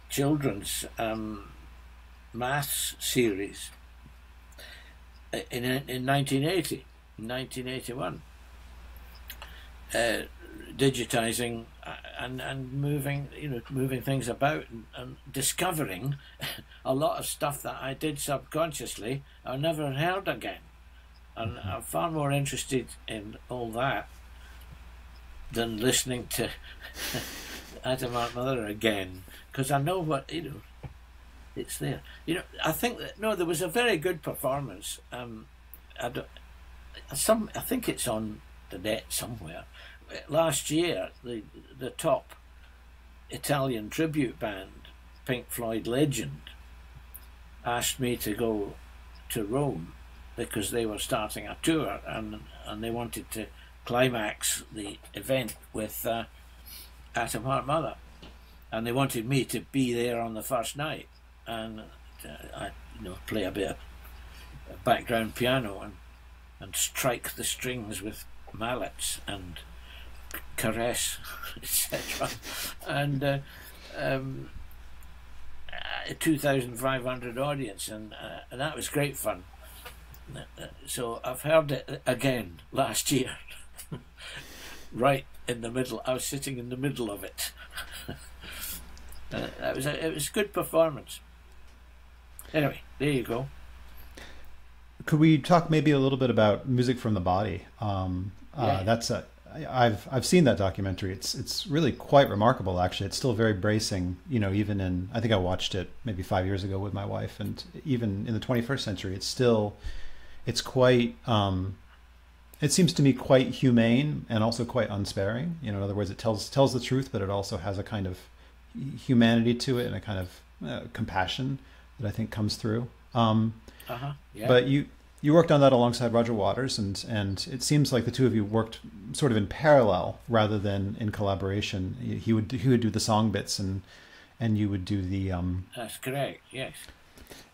children's maths series in 1980, 1981, digitizing and moving, you know, moving things about and discovering a lot of stuff that I did subconsciously I never heard again. And I'm far more interested in all that than listening to Atom Heart Mother again, because I know what, you know, it's there. You know, I think that, no, there was a very good performance. I think it's on the net somewhere. Last year, the top Italian tribute band, Pink Floyd Legend, asked me to go to Rome, because they were starting a tour and they wanted to climax the event with Atom Heart Mother, and they wanted me to be there on the first night and I, you know, play a bit of background piano and strike the strings with mallets and caress, etc. And 2,500 audience, and that was great fun. So I've heard it again last year, right in the middle. I was sitting in the middle of it. It was a good performance. Anyway, there you go. Could we talk maybe a little bit about music from The Body? That's a I've seen that documentary. It's really quite remarkable, actually. It's still very bracing, you know, even in, I think I watched it maybe 5 years ago with my wife, and even in the 21st century, it's still, it's quite, it seems to me quite humane and also quite unsparing. You know, in other words, it tells the truth, but it also has a kind of humanity to it and a kind of compassion that I think comes through. Yeah. But you worked on that alongside Roger Waters, and it seems like the two of you worked sort of in parallel rather than in collaboration. He would do the song bits, and you would do the. That's correct. Yes.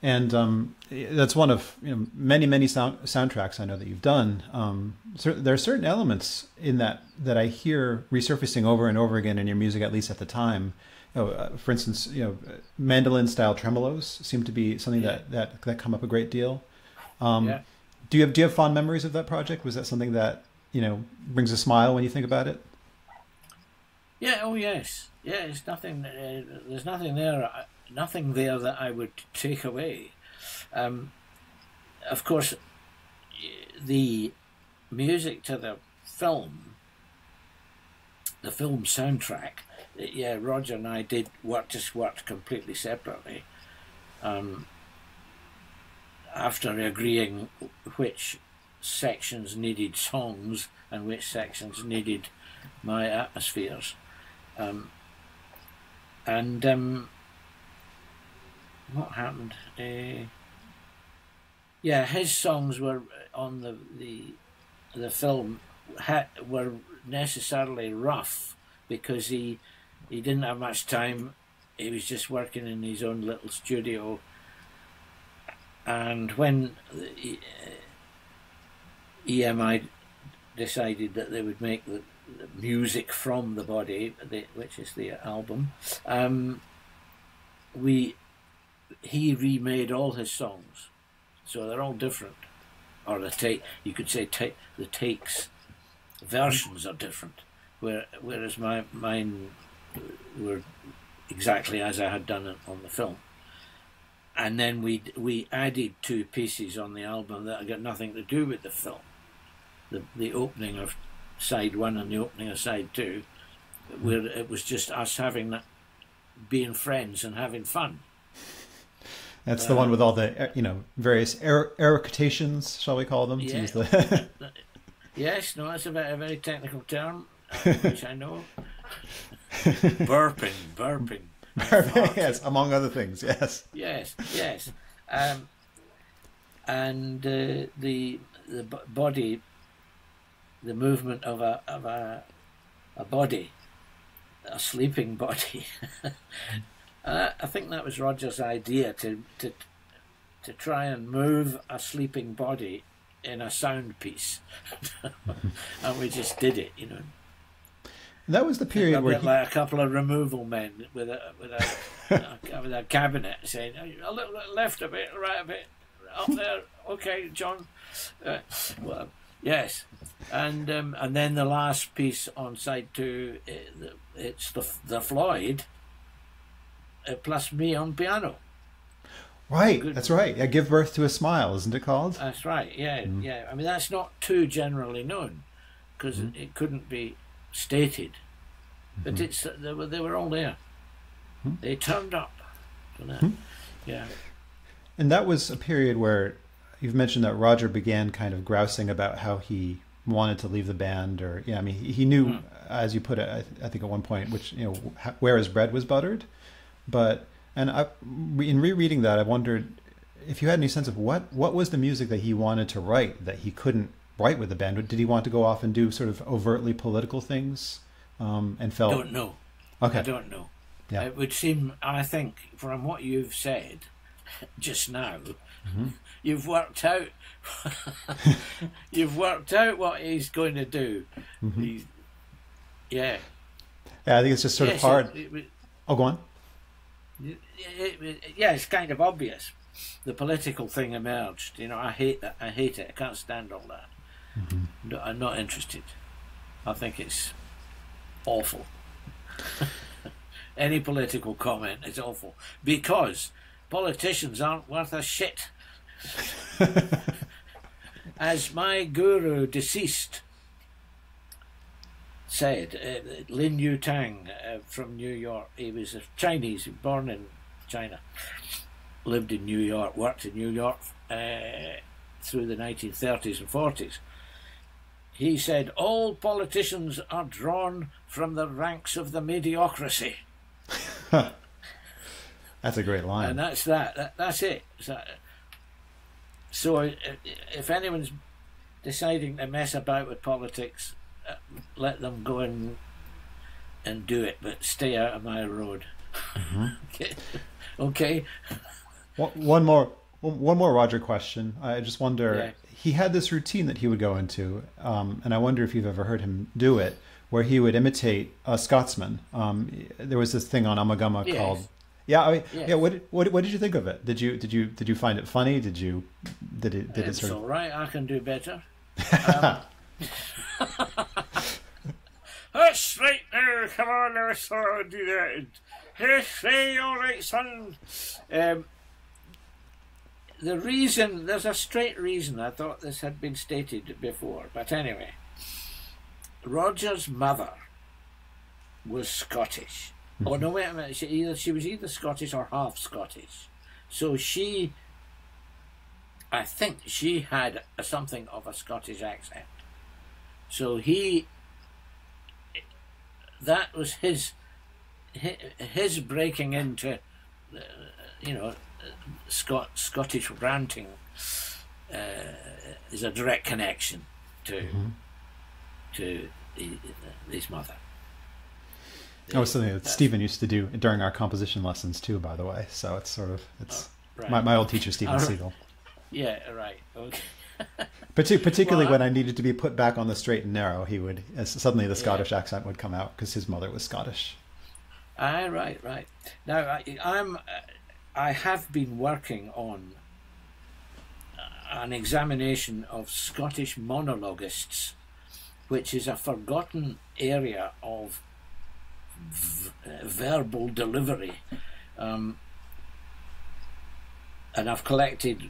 And that's one of, you know, many soundtracks I know that you've done. So there are certain elements in that I hear resurfacing over and over again in your music, at least at the time. You know, for instance, you know, mandolin style tremolos seem to be something that come up a great deal. Do you have fond memories of that project? Was that something that, you know, brings a smile when you think about it? Yeah. Oh yes. Yeah. It's nothing. There's nothing there. Nothing there that I would take away. Of course, the music to the film soundtrack, yeah, Roger and I just worked completely separately, after agreeing which sections needed songs and which sections needed my atmospheres. What happened? Yeah, his songs were on the film were necessarily rough because he didn't have much time. He was just working in his own little studio, and when EMI decided that they would make the music from The Body, which is the album, he remade all his songs, so they're all different, or the takes versions are different, whereas mine were exactly as I had done it on the film. And then we added two pieces on the album that got nothing to do with the film. The opening of side one and the opening of side two, where it was just us being friends and having fun. That's the one with all the, you know, various eructations, shall we call them? Yeah. To use the... Yes, no, that's a very technical term, which I know. Burping. Yes, among other things, yes. Yes. And the body, the movement of a body, a sleeping body. I think that was Roger's idea to try and move a sleeping body in a sound piece, and we just did it, you know. That was the period where like a couple of removal men with a cabinet saying, "A little left a bit, right a bit, up there, okay, John." Well, yes, and then the last piece on side two, it's the Floyd. Plus me on piano. Right, that's right. Yeah, Give Birth to a Smile, isn't it called? That's right, yeah. Mm. Yeah. I mean, that's not too generally known because it couldn't be stated. But they were all there. They turned up. Yeah. And that was a period where you've mentioned that Roger began kind of grousing about how he wanted to leave the band, or, yeah, I mean, he knew, as you put it, I think at one point, which, you know, where his bread was buttered. But, in rereading that, I wondered if you had any sense of what was the music that he wanted to write that he couldn't write with the band? Did he want to go off and do sort of overtly political things? I don't know. Okay. I don't know. Yeah. It would seem, I think, from what you've said just now, you've worked out what he's going to do. Yeah, I think it's just sort of hard. Oh, go on. Yeah, it's kind of obvious. The political thing emerged. You know, I hate that. I hate it. I can't stand all that. No, I'm not interested. I think it's awful. Any political comment is awful because politicians aren't worth a shit. As my guru deceased said, Lin Yutang from New York, he was a Chinese, born in China, lived in New York, worked in New York through the 1930s and 40s. He said, all politicians are drawn from the ranks of the mediocrity. That's a great line. And that's that. That's it. So if anyone's deciding to mess about with politics, let them go and do it, but stay out of my road. Mm-hmm. Okay. One more Roger question. I just wonder, yeah. He had this routine that he would go into, and I wonder if you've ever heard him do it, where he would imitate a Scotsman. There was this thing on Amagama yes. called. Yeah, I mean, yes. yeah. What did you think of it? Did you find it funny? Did it sort of? It's all right. I can do better. That's right now. Come on, I saw do that. Hey, all right, son. The reason, there's a straight reason, I thought this had been stated before, but anyway, Roger's mother was Scottish. Mm-hmm. Oh, no, wait a minute, she was either Scottish or half Scottish. So she, I think she had something of a Scottish accent. So he, that was his breaking into, you know, Scottish ranting is a direct connection to mm-hmm. to his mother. That was something that Stephen used to do during our composition lessons too, by the way. So it's sort of right. my old teacher Stephen Siegel. Yeah, right. Okay. Particularly when I needed to be put back on the straight and narrow, he would suddenly the Scottish yeah. accent would come out because his mother was Scottish. Right. Now I have been working on an examination of Scottish monologuists, which is a forgotten area of verbal delivery. And I've collected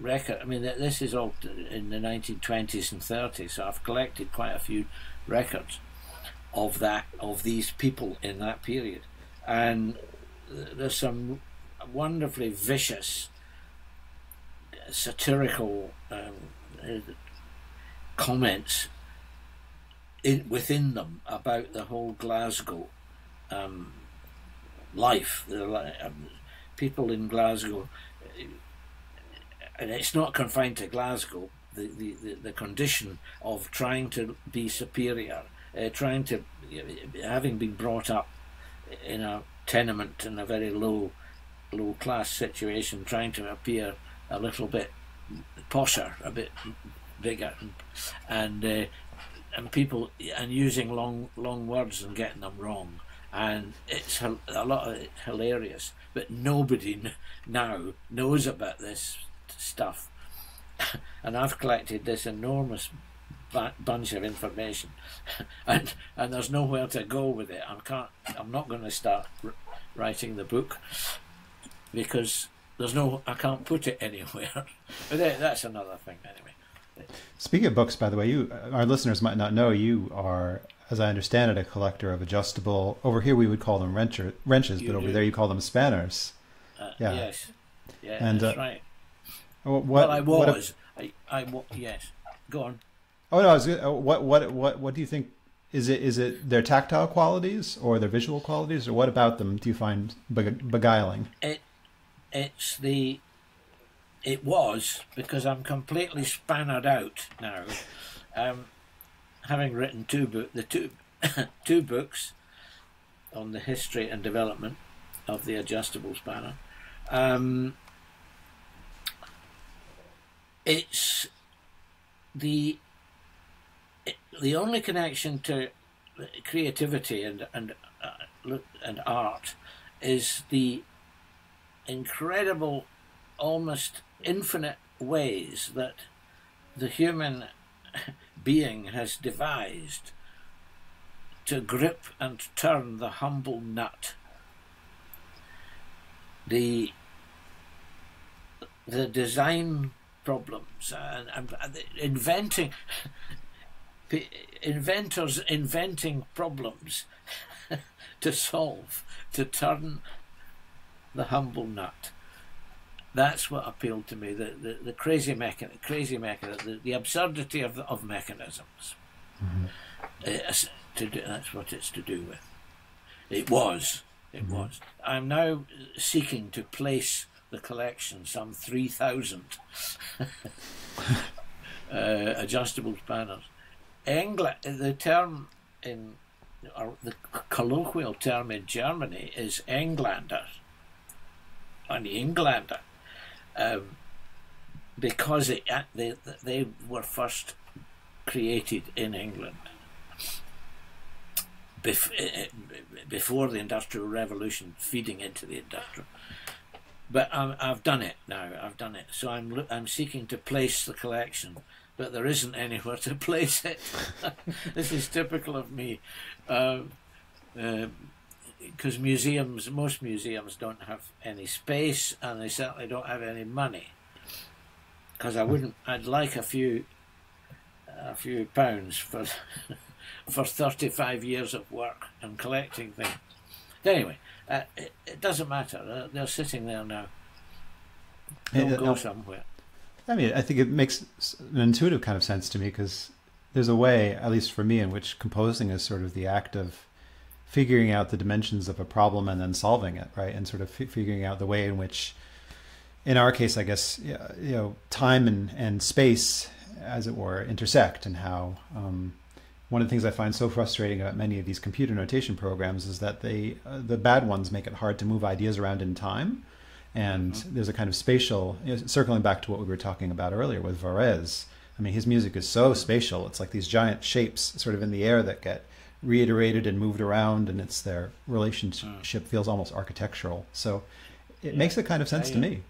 records. I mean, this is all in the 1920s and 30s, so I've collected quite a few records of that, of these people in that period. And there's some wonderfully vicious, satirical comments within them about the whole Glasgow life. People in Glasgow, and it's not confined to Glasgow, the condition of trying to be superior, having been brought up in a tenement in a very low class situation, trying to appear a little bit posher, a bit bigger, and people and using long words and getting them wrong, and it's a lot of it's hilarious. But nobody now knows about this stuff, and I've collected this enormous bunch of information, and there's nowhere to go with it. I'm not going to start writing the book, because I can't put it anywhere. But that's another thing, anyway. Speaking of books, by the way, our listeners might not know, you are, as I understand it, a collector of adjustable. Over here we would call them wrenches, but over there you call them spanners. Yeah. Yes. Yeah, and, that's right. Well, I was. Yes. Go on. Oh no! What do you think? Is it their tactile qualities or their visual qualities, or what about them do you find beguiling? It was, because I'm completely spannered out now, having written two books on the history and development of the adjustable spanner. It's the only connection to creativity and art is the incredible, almost infinite ways that the human being has devised to grip and turn the humble nut. The design problems and inventing. inventors inventing problems to solve, to turn the humble nut. That's what appealed to me, the crazy mechanism, the absurdity of mechanisms. Mm-hmm. That's what it's to do with. It was. It was. I'm now seeking to place the collection, some 3,000 adjustable spanners. The term in, or the colloquial term in Germany is Engländer, an Engländer, because they were first created in England. Before the Industrial Revolution, feeding into the industrial, but I've done it now. I've done it, so I'm seeking to place the collection, but there isn't anywhere to place it. This is typical of me, because most museums don't have any space, and they certainly don't have any money. Because I'd like a few pounds for. For 35 years of work and collecting things. Anyway, it doesn't matter. They're sitting there now. They'll go somewhere. I mean, I think it makes an intuitive kind of sense to me, because there's a way, at least for me, in which composing is sort of the act of figuring out the dimensions of a problem and then solving it, right? And sort of figuring out the way in which, in our case, I guess, you know, time and space, as it were, intersect, and how... one of the things I find so frustrating about many of these computer notation programs is that they, the bad ones, make it hard to move ideas around in time. And there's a kind of spatial, you know, circling back to what we were talking about earlier with Varèse. I mean, his music is so spatial. It's like these giant shapes sort of in the air that get reiterated and moved around, and it's their relationship feels almost architectural. So it makes a kind of sense to me.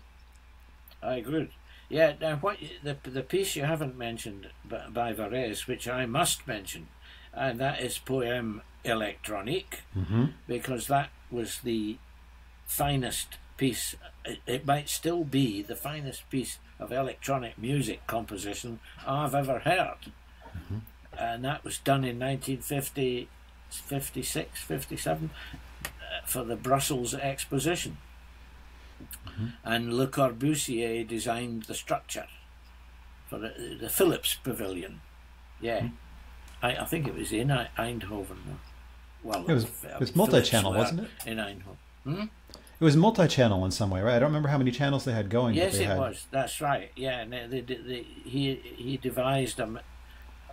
I agree. Yeah, now what the piece you haven't mentioned by Varèse, which I must mention, and that is Poème électronique, because that was the finest piece. It might still be the finest piece of electronic music composition I've ever heard. And that was done in 1950, 56, 57 for the Brussels Exposition. And Le Corbusier designed the structure for the Philips Pavilion. Yeah, I think it was in Eindhoven. Well, it was multi-channel, wasn't it? In Eindhoven. It was multi-channel in some way, right? I don't remember how many channels they had going. Yes, it was. That's right. Yeah, and he devised them,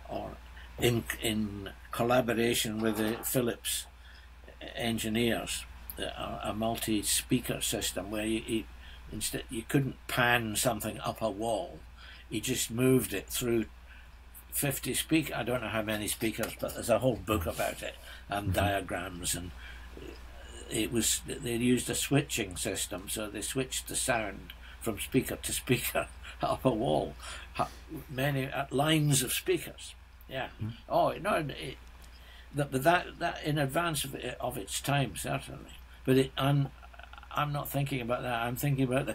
or in collaboration with the Philips engineers. A multi-speaker system where you couldn't pan something up a wall, you just moved it through 50 speakers. I don't know how many speakers, but there's a whole book about it, and diagrams, and they used a switching system, so they switched the sound from speaker to speaker up a wall, many lines of speakers. Yeah. Oh no, that in advance of its time, certainly. But I'm not thinking about that. I'm thinking about the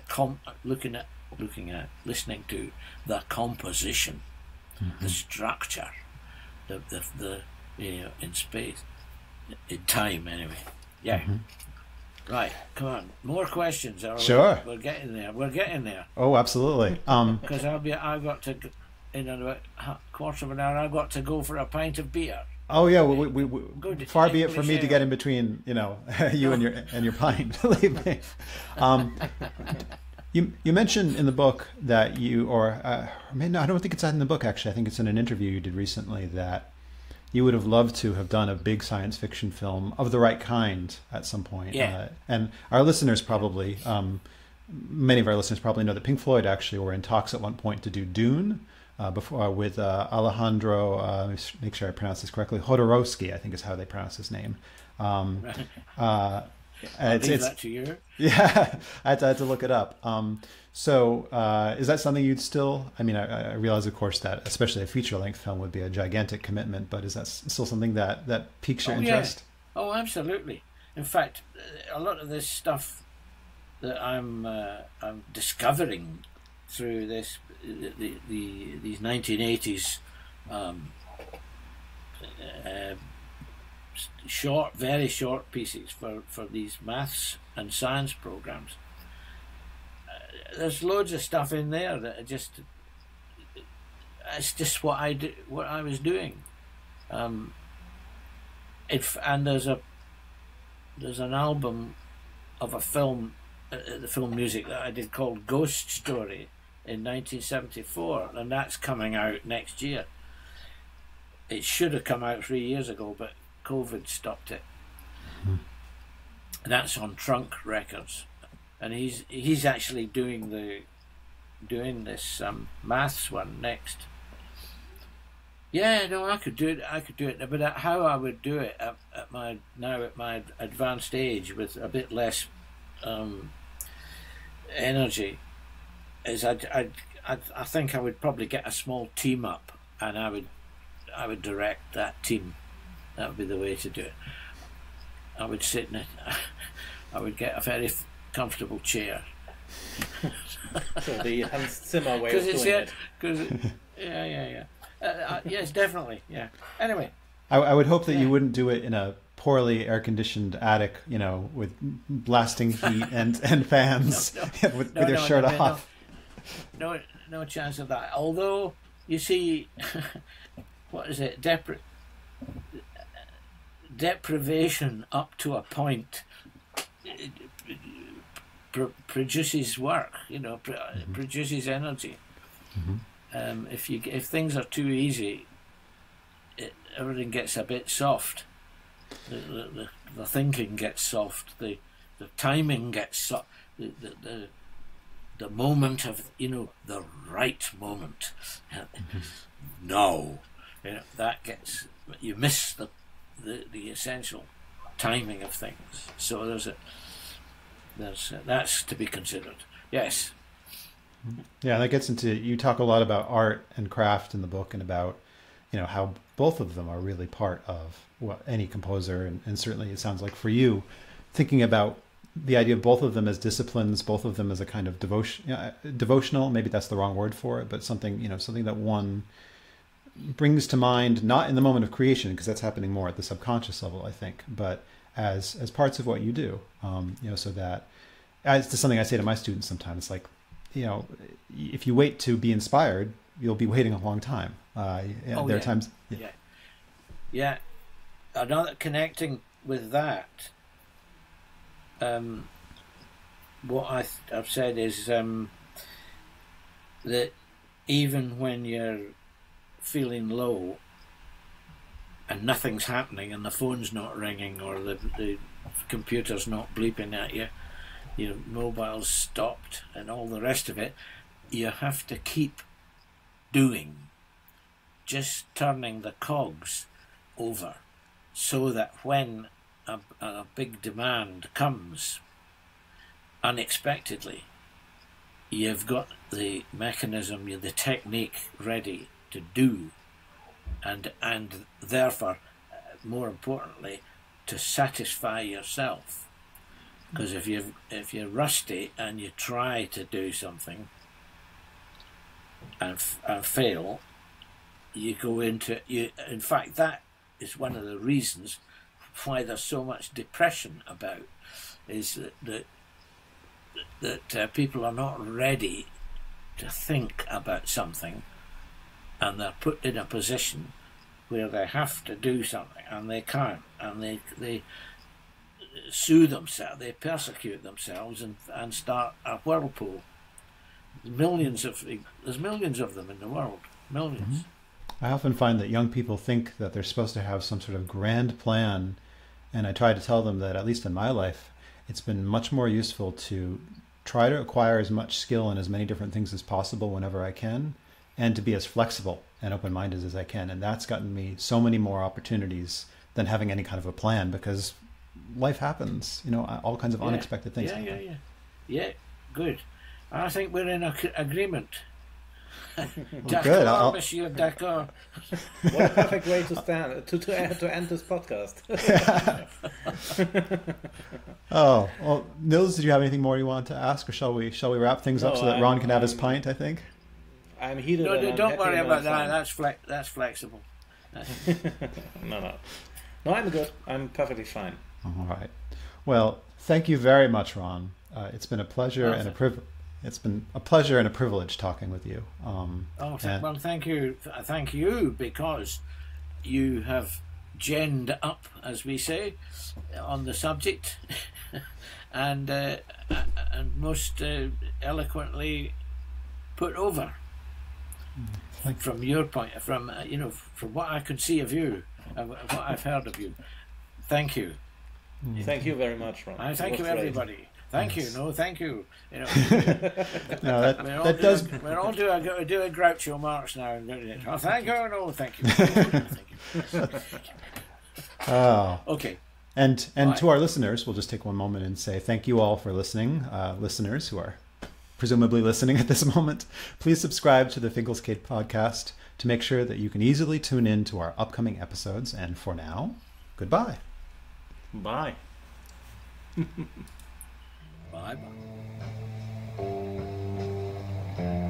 listening to the composition, the structure, the you know, in space, in time anyway. Yeah. Right. Come on. More questions. Sure. We're getting there. We're getting there. Oh, absolutely. Because I've got to, in about a quarter of an hour, I've got to go for a pint of beer. Oh yeah, well, we far be it for me to get in between, you know, you and your pint. Believe me. You mentioned in the book that you, or no, I don't think it's in the book actually. I think it's in an interview you did recently, that you would have loved to have done a big science fiction film of the right kind at some point. Yeah. And our listeners probably, many of our listeners probably know that Pink Floyd actually were in talks at one point to do Dune. With Alejandro, make sure I pronounce this correctly, Jodorowsky, I think is how they pronounce his name. That to you. Yeah, I had to look it up. So is that something you'd still, I mean, I realize, of course, that especially a feature-length film would be a gigantic commitment, but is that still something that piques your interest? Yeah. Oh, absolutely. In fact, a lot of this stuff that I'm discovering through these 1980s short, very short pieces for these maths and science programs. There's loads of stuff in there that are just, it's just what I do, what I was doing. And there's an album of a film, the film music that I did called Ghost Story in 1974, and that's coming out next year. It should have come out 3 years ago, but COVID stopped it. Mm-hmm. That's on Trunk Records, and he's actually doing this maths one next. Yeah, no, I could do it, but how I would do it at my advanced age with a bit less energy is I think I would probably get a small team up, and I would direct that team. That would be the way to do it. I would sit in it. I would get a very comfortable chair. So the Hans Zimmer way of doing it. Yeah. Yes, definitely. Yeah. Anyway, I would hope that you wouldn't do it in a poorly air-conditioned attic, you know, with blasting heat and fans, with your shirt off. No chance of that. Although you see, what is it? Deprivation up to a point produces work. You know, mm-hmm. Produces energy. Mm-hmm. If things are too easy, everything gets a bit soft. The thinking gets soft. The timing gets soft. The moment of, you know, the right moment. No, you know, that gets, you miss the essential timing of things. So that's to be considered. Yes. Yeah, that gets into, you talk a lot about art and craft in the book, and about, you know, how both of them are really part of what any composer, and certainly it sounds like for you, thinking about the idea of both of them as disciplines, both of them as a kind of devotion, devotional, maybe that's the wrong word for it, but something, you know, something that one brings to mind, not in the moment of creation, because that's happening more at the subconscious level, I think, but as parts of what you do, you know, so that, as to something I say to my students sometimes, it's like, you know, if you wait to be inspired, you'll be waiting a long time. There are times. Yeah. Yeah. Another, connecting with that, what I've said is that even when you're feeling low and nothing's happening and the phone's not ringing or the computer's not bleeping at you, your mobile's stopped and all the rest of it, you have to keep doing, just turning the cogs over so that when a big demand comes unexpectedly, you've got the mechanism, the technique ready to do, and therefore, more importantly, to satisfy yourself. Because if you're rusty and you try to do something and fail, you go into you. In fact, that is one of the reasons why there's so much depression about, is that people are not ready to think about something, and they're put in a position where they have to do something and they can't, and they sue themselves, they persecute themselves and start a whirlpool. There's millions of them in the world, millions. Mm-hmm. I often find that young people think that they're supposed to have some sort of grand plan, and I try to tell them that, at least in my life, it's been much more useful to try to acquire as much skill in as many different things as possible whenever I can, and to be as flexible and open-minded as I can, and that's gotten me so many more opportunities than having any kind of a plan, because life happens, you know, all kinds of unexpected things happen. Yeah, good. I think we're in agreement. Well, good. Monsieur, d'accord. What a perfect way to stand to end this podcast. Oh, well, Nils, did you have anything more you want to ask, or shall we wrap things up so that Ron can have his pint? I think I'm heated. No, don't worry about that. That's flexible. No, I'm good. I'm perfectly fine. All right. Well, thank you very much, Ron. It's been a pleasure and a privilege. It's been a pleasure and a privilege talking with you. Well, thank you, because you have ginned up, as we say, on the subject, and most eloquently put over. From your point, from what I could see of you, what I've heard of you. Thank you. Thank you very much, Ron. Thank you, everybody. Thank you. No, thank you. That does. We're all doing Groucho Marx now. And doing it. Oh, thank you. No, thank you. Oh. Okay. And to our listeners, we'll just take one moment and say thank you all for listening, listeners who are presumably listening at this moment. Please subscribe to the Fingal's Cave podcast to make sure that you can easily tune in to our upcoming episodes. And for now, goodbye. Bye. Bye-bye.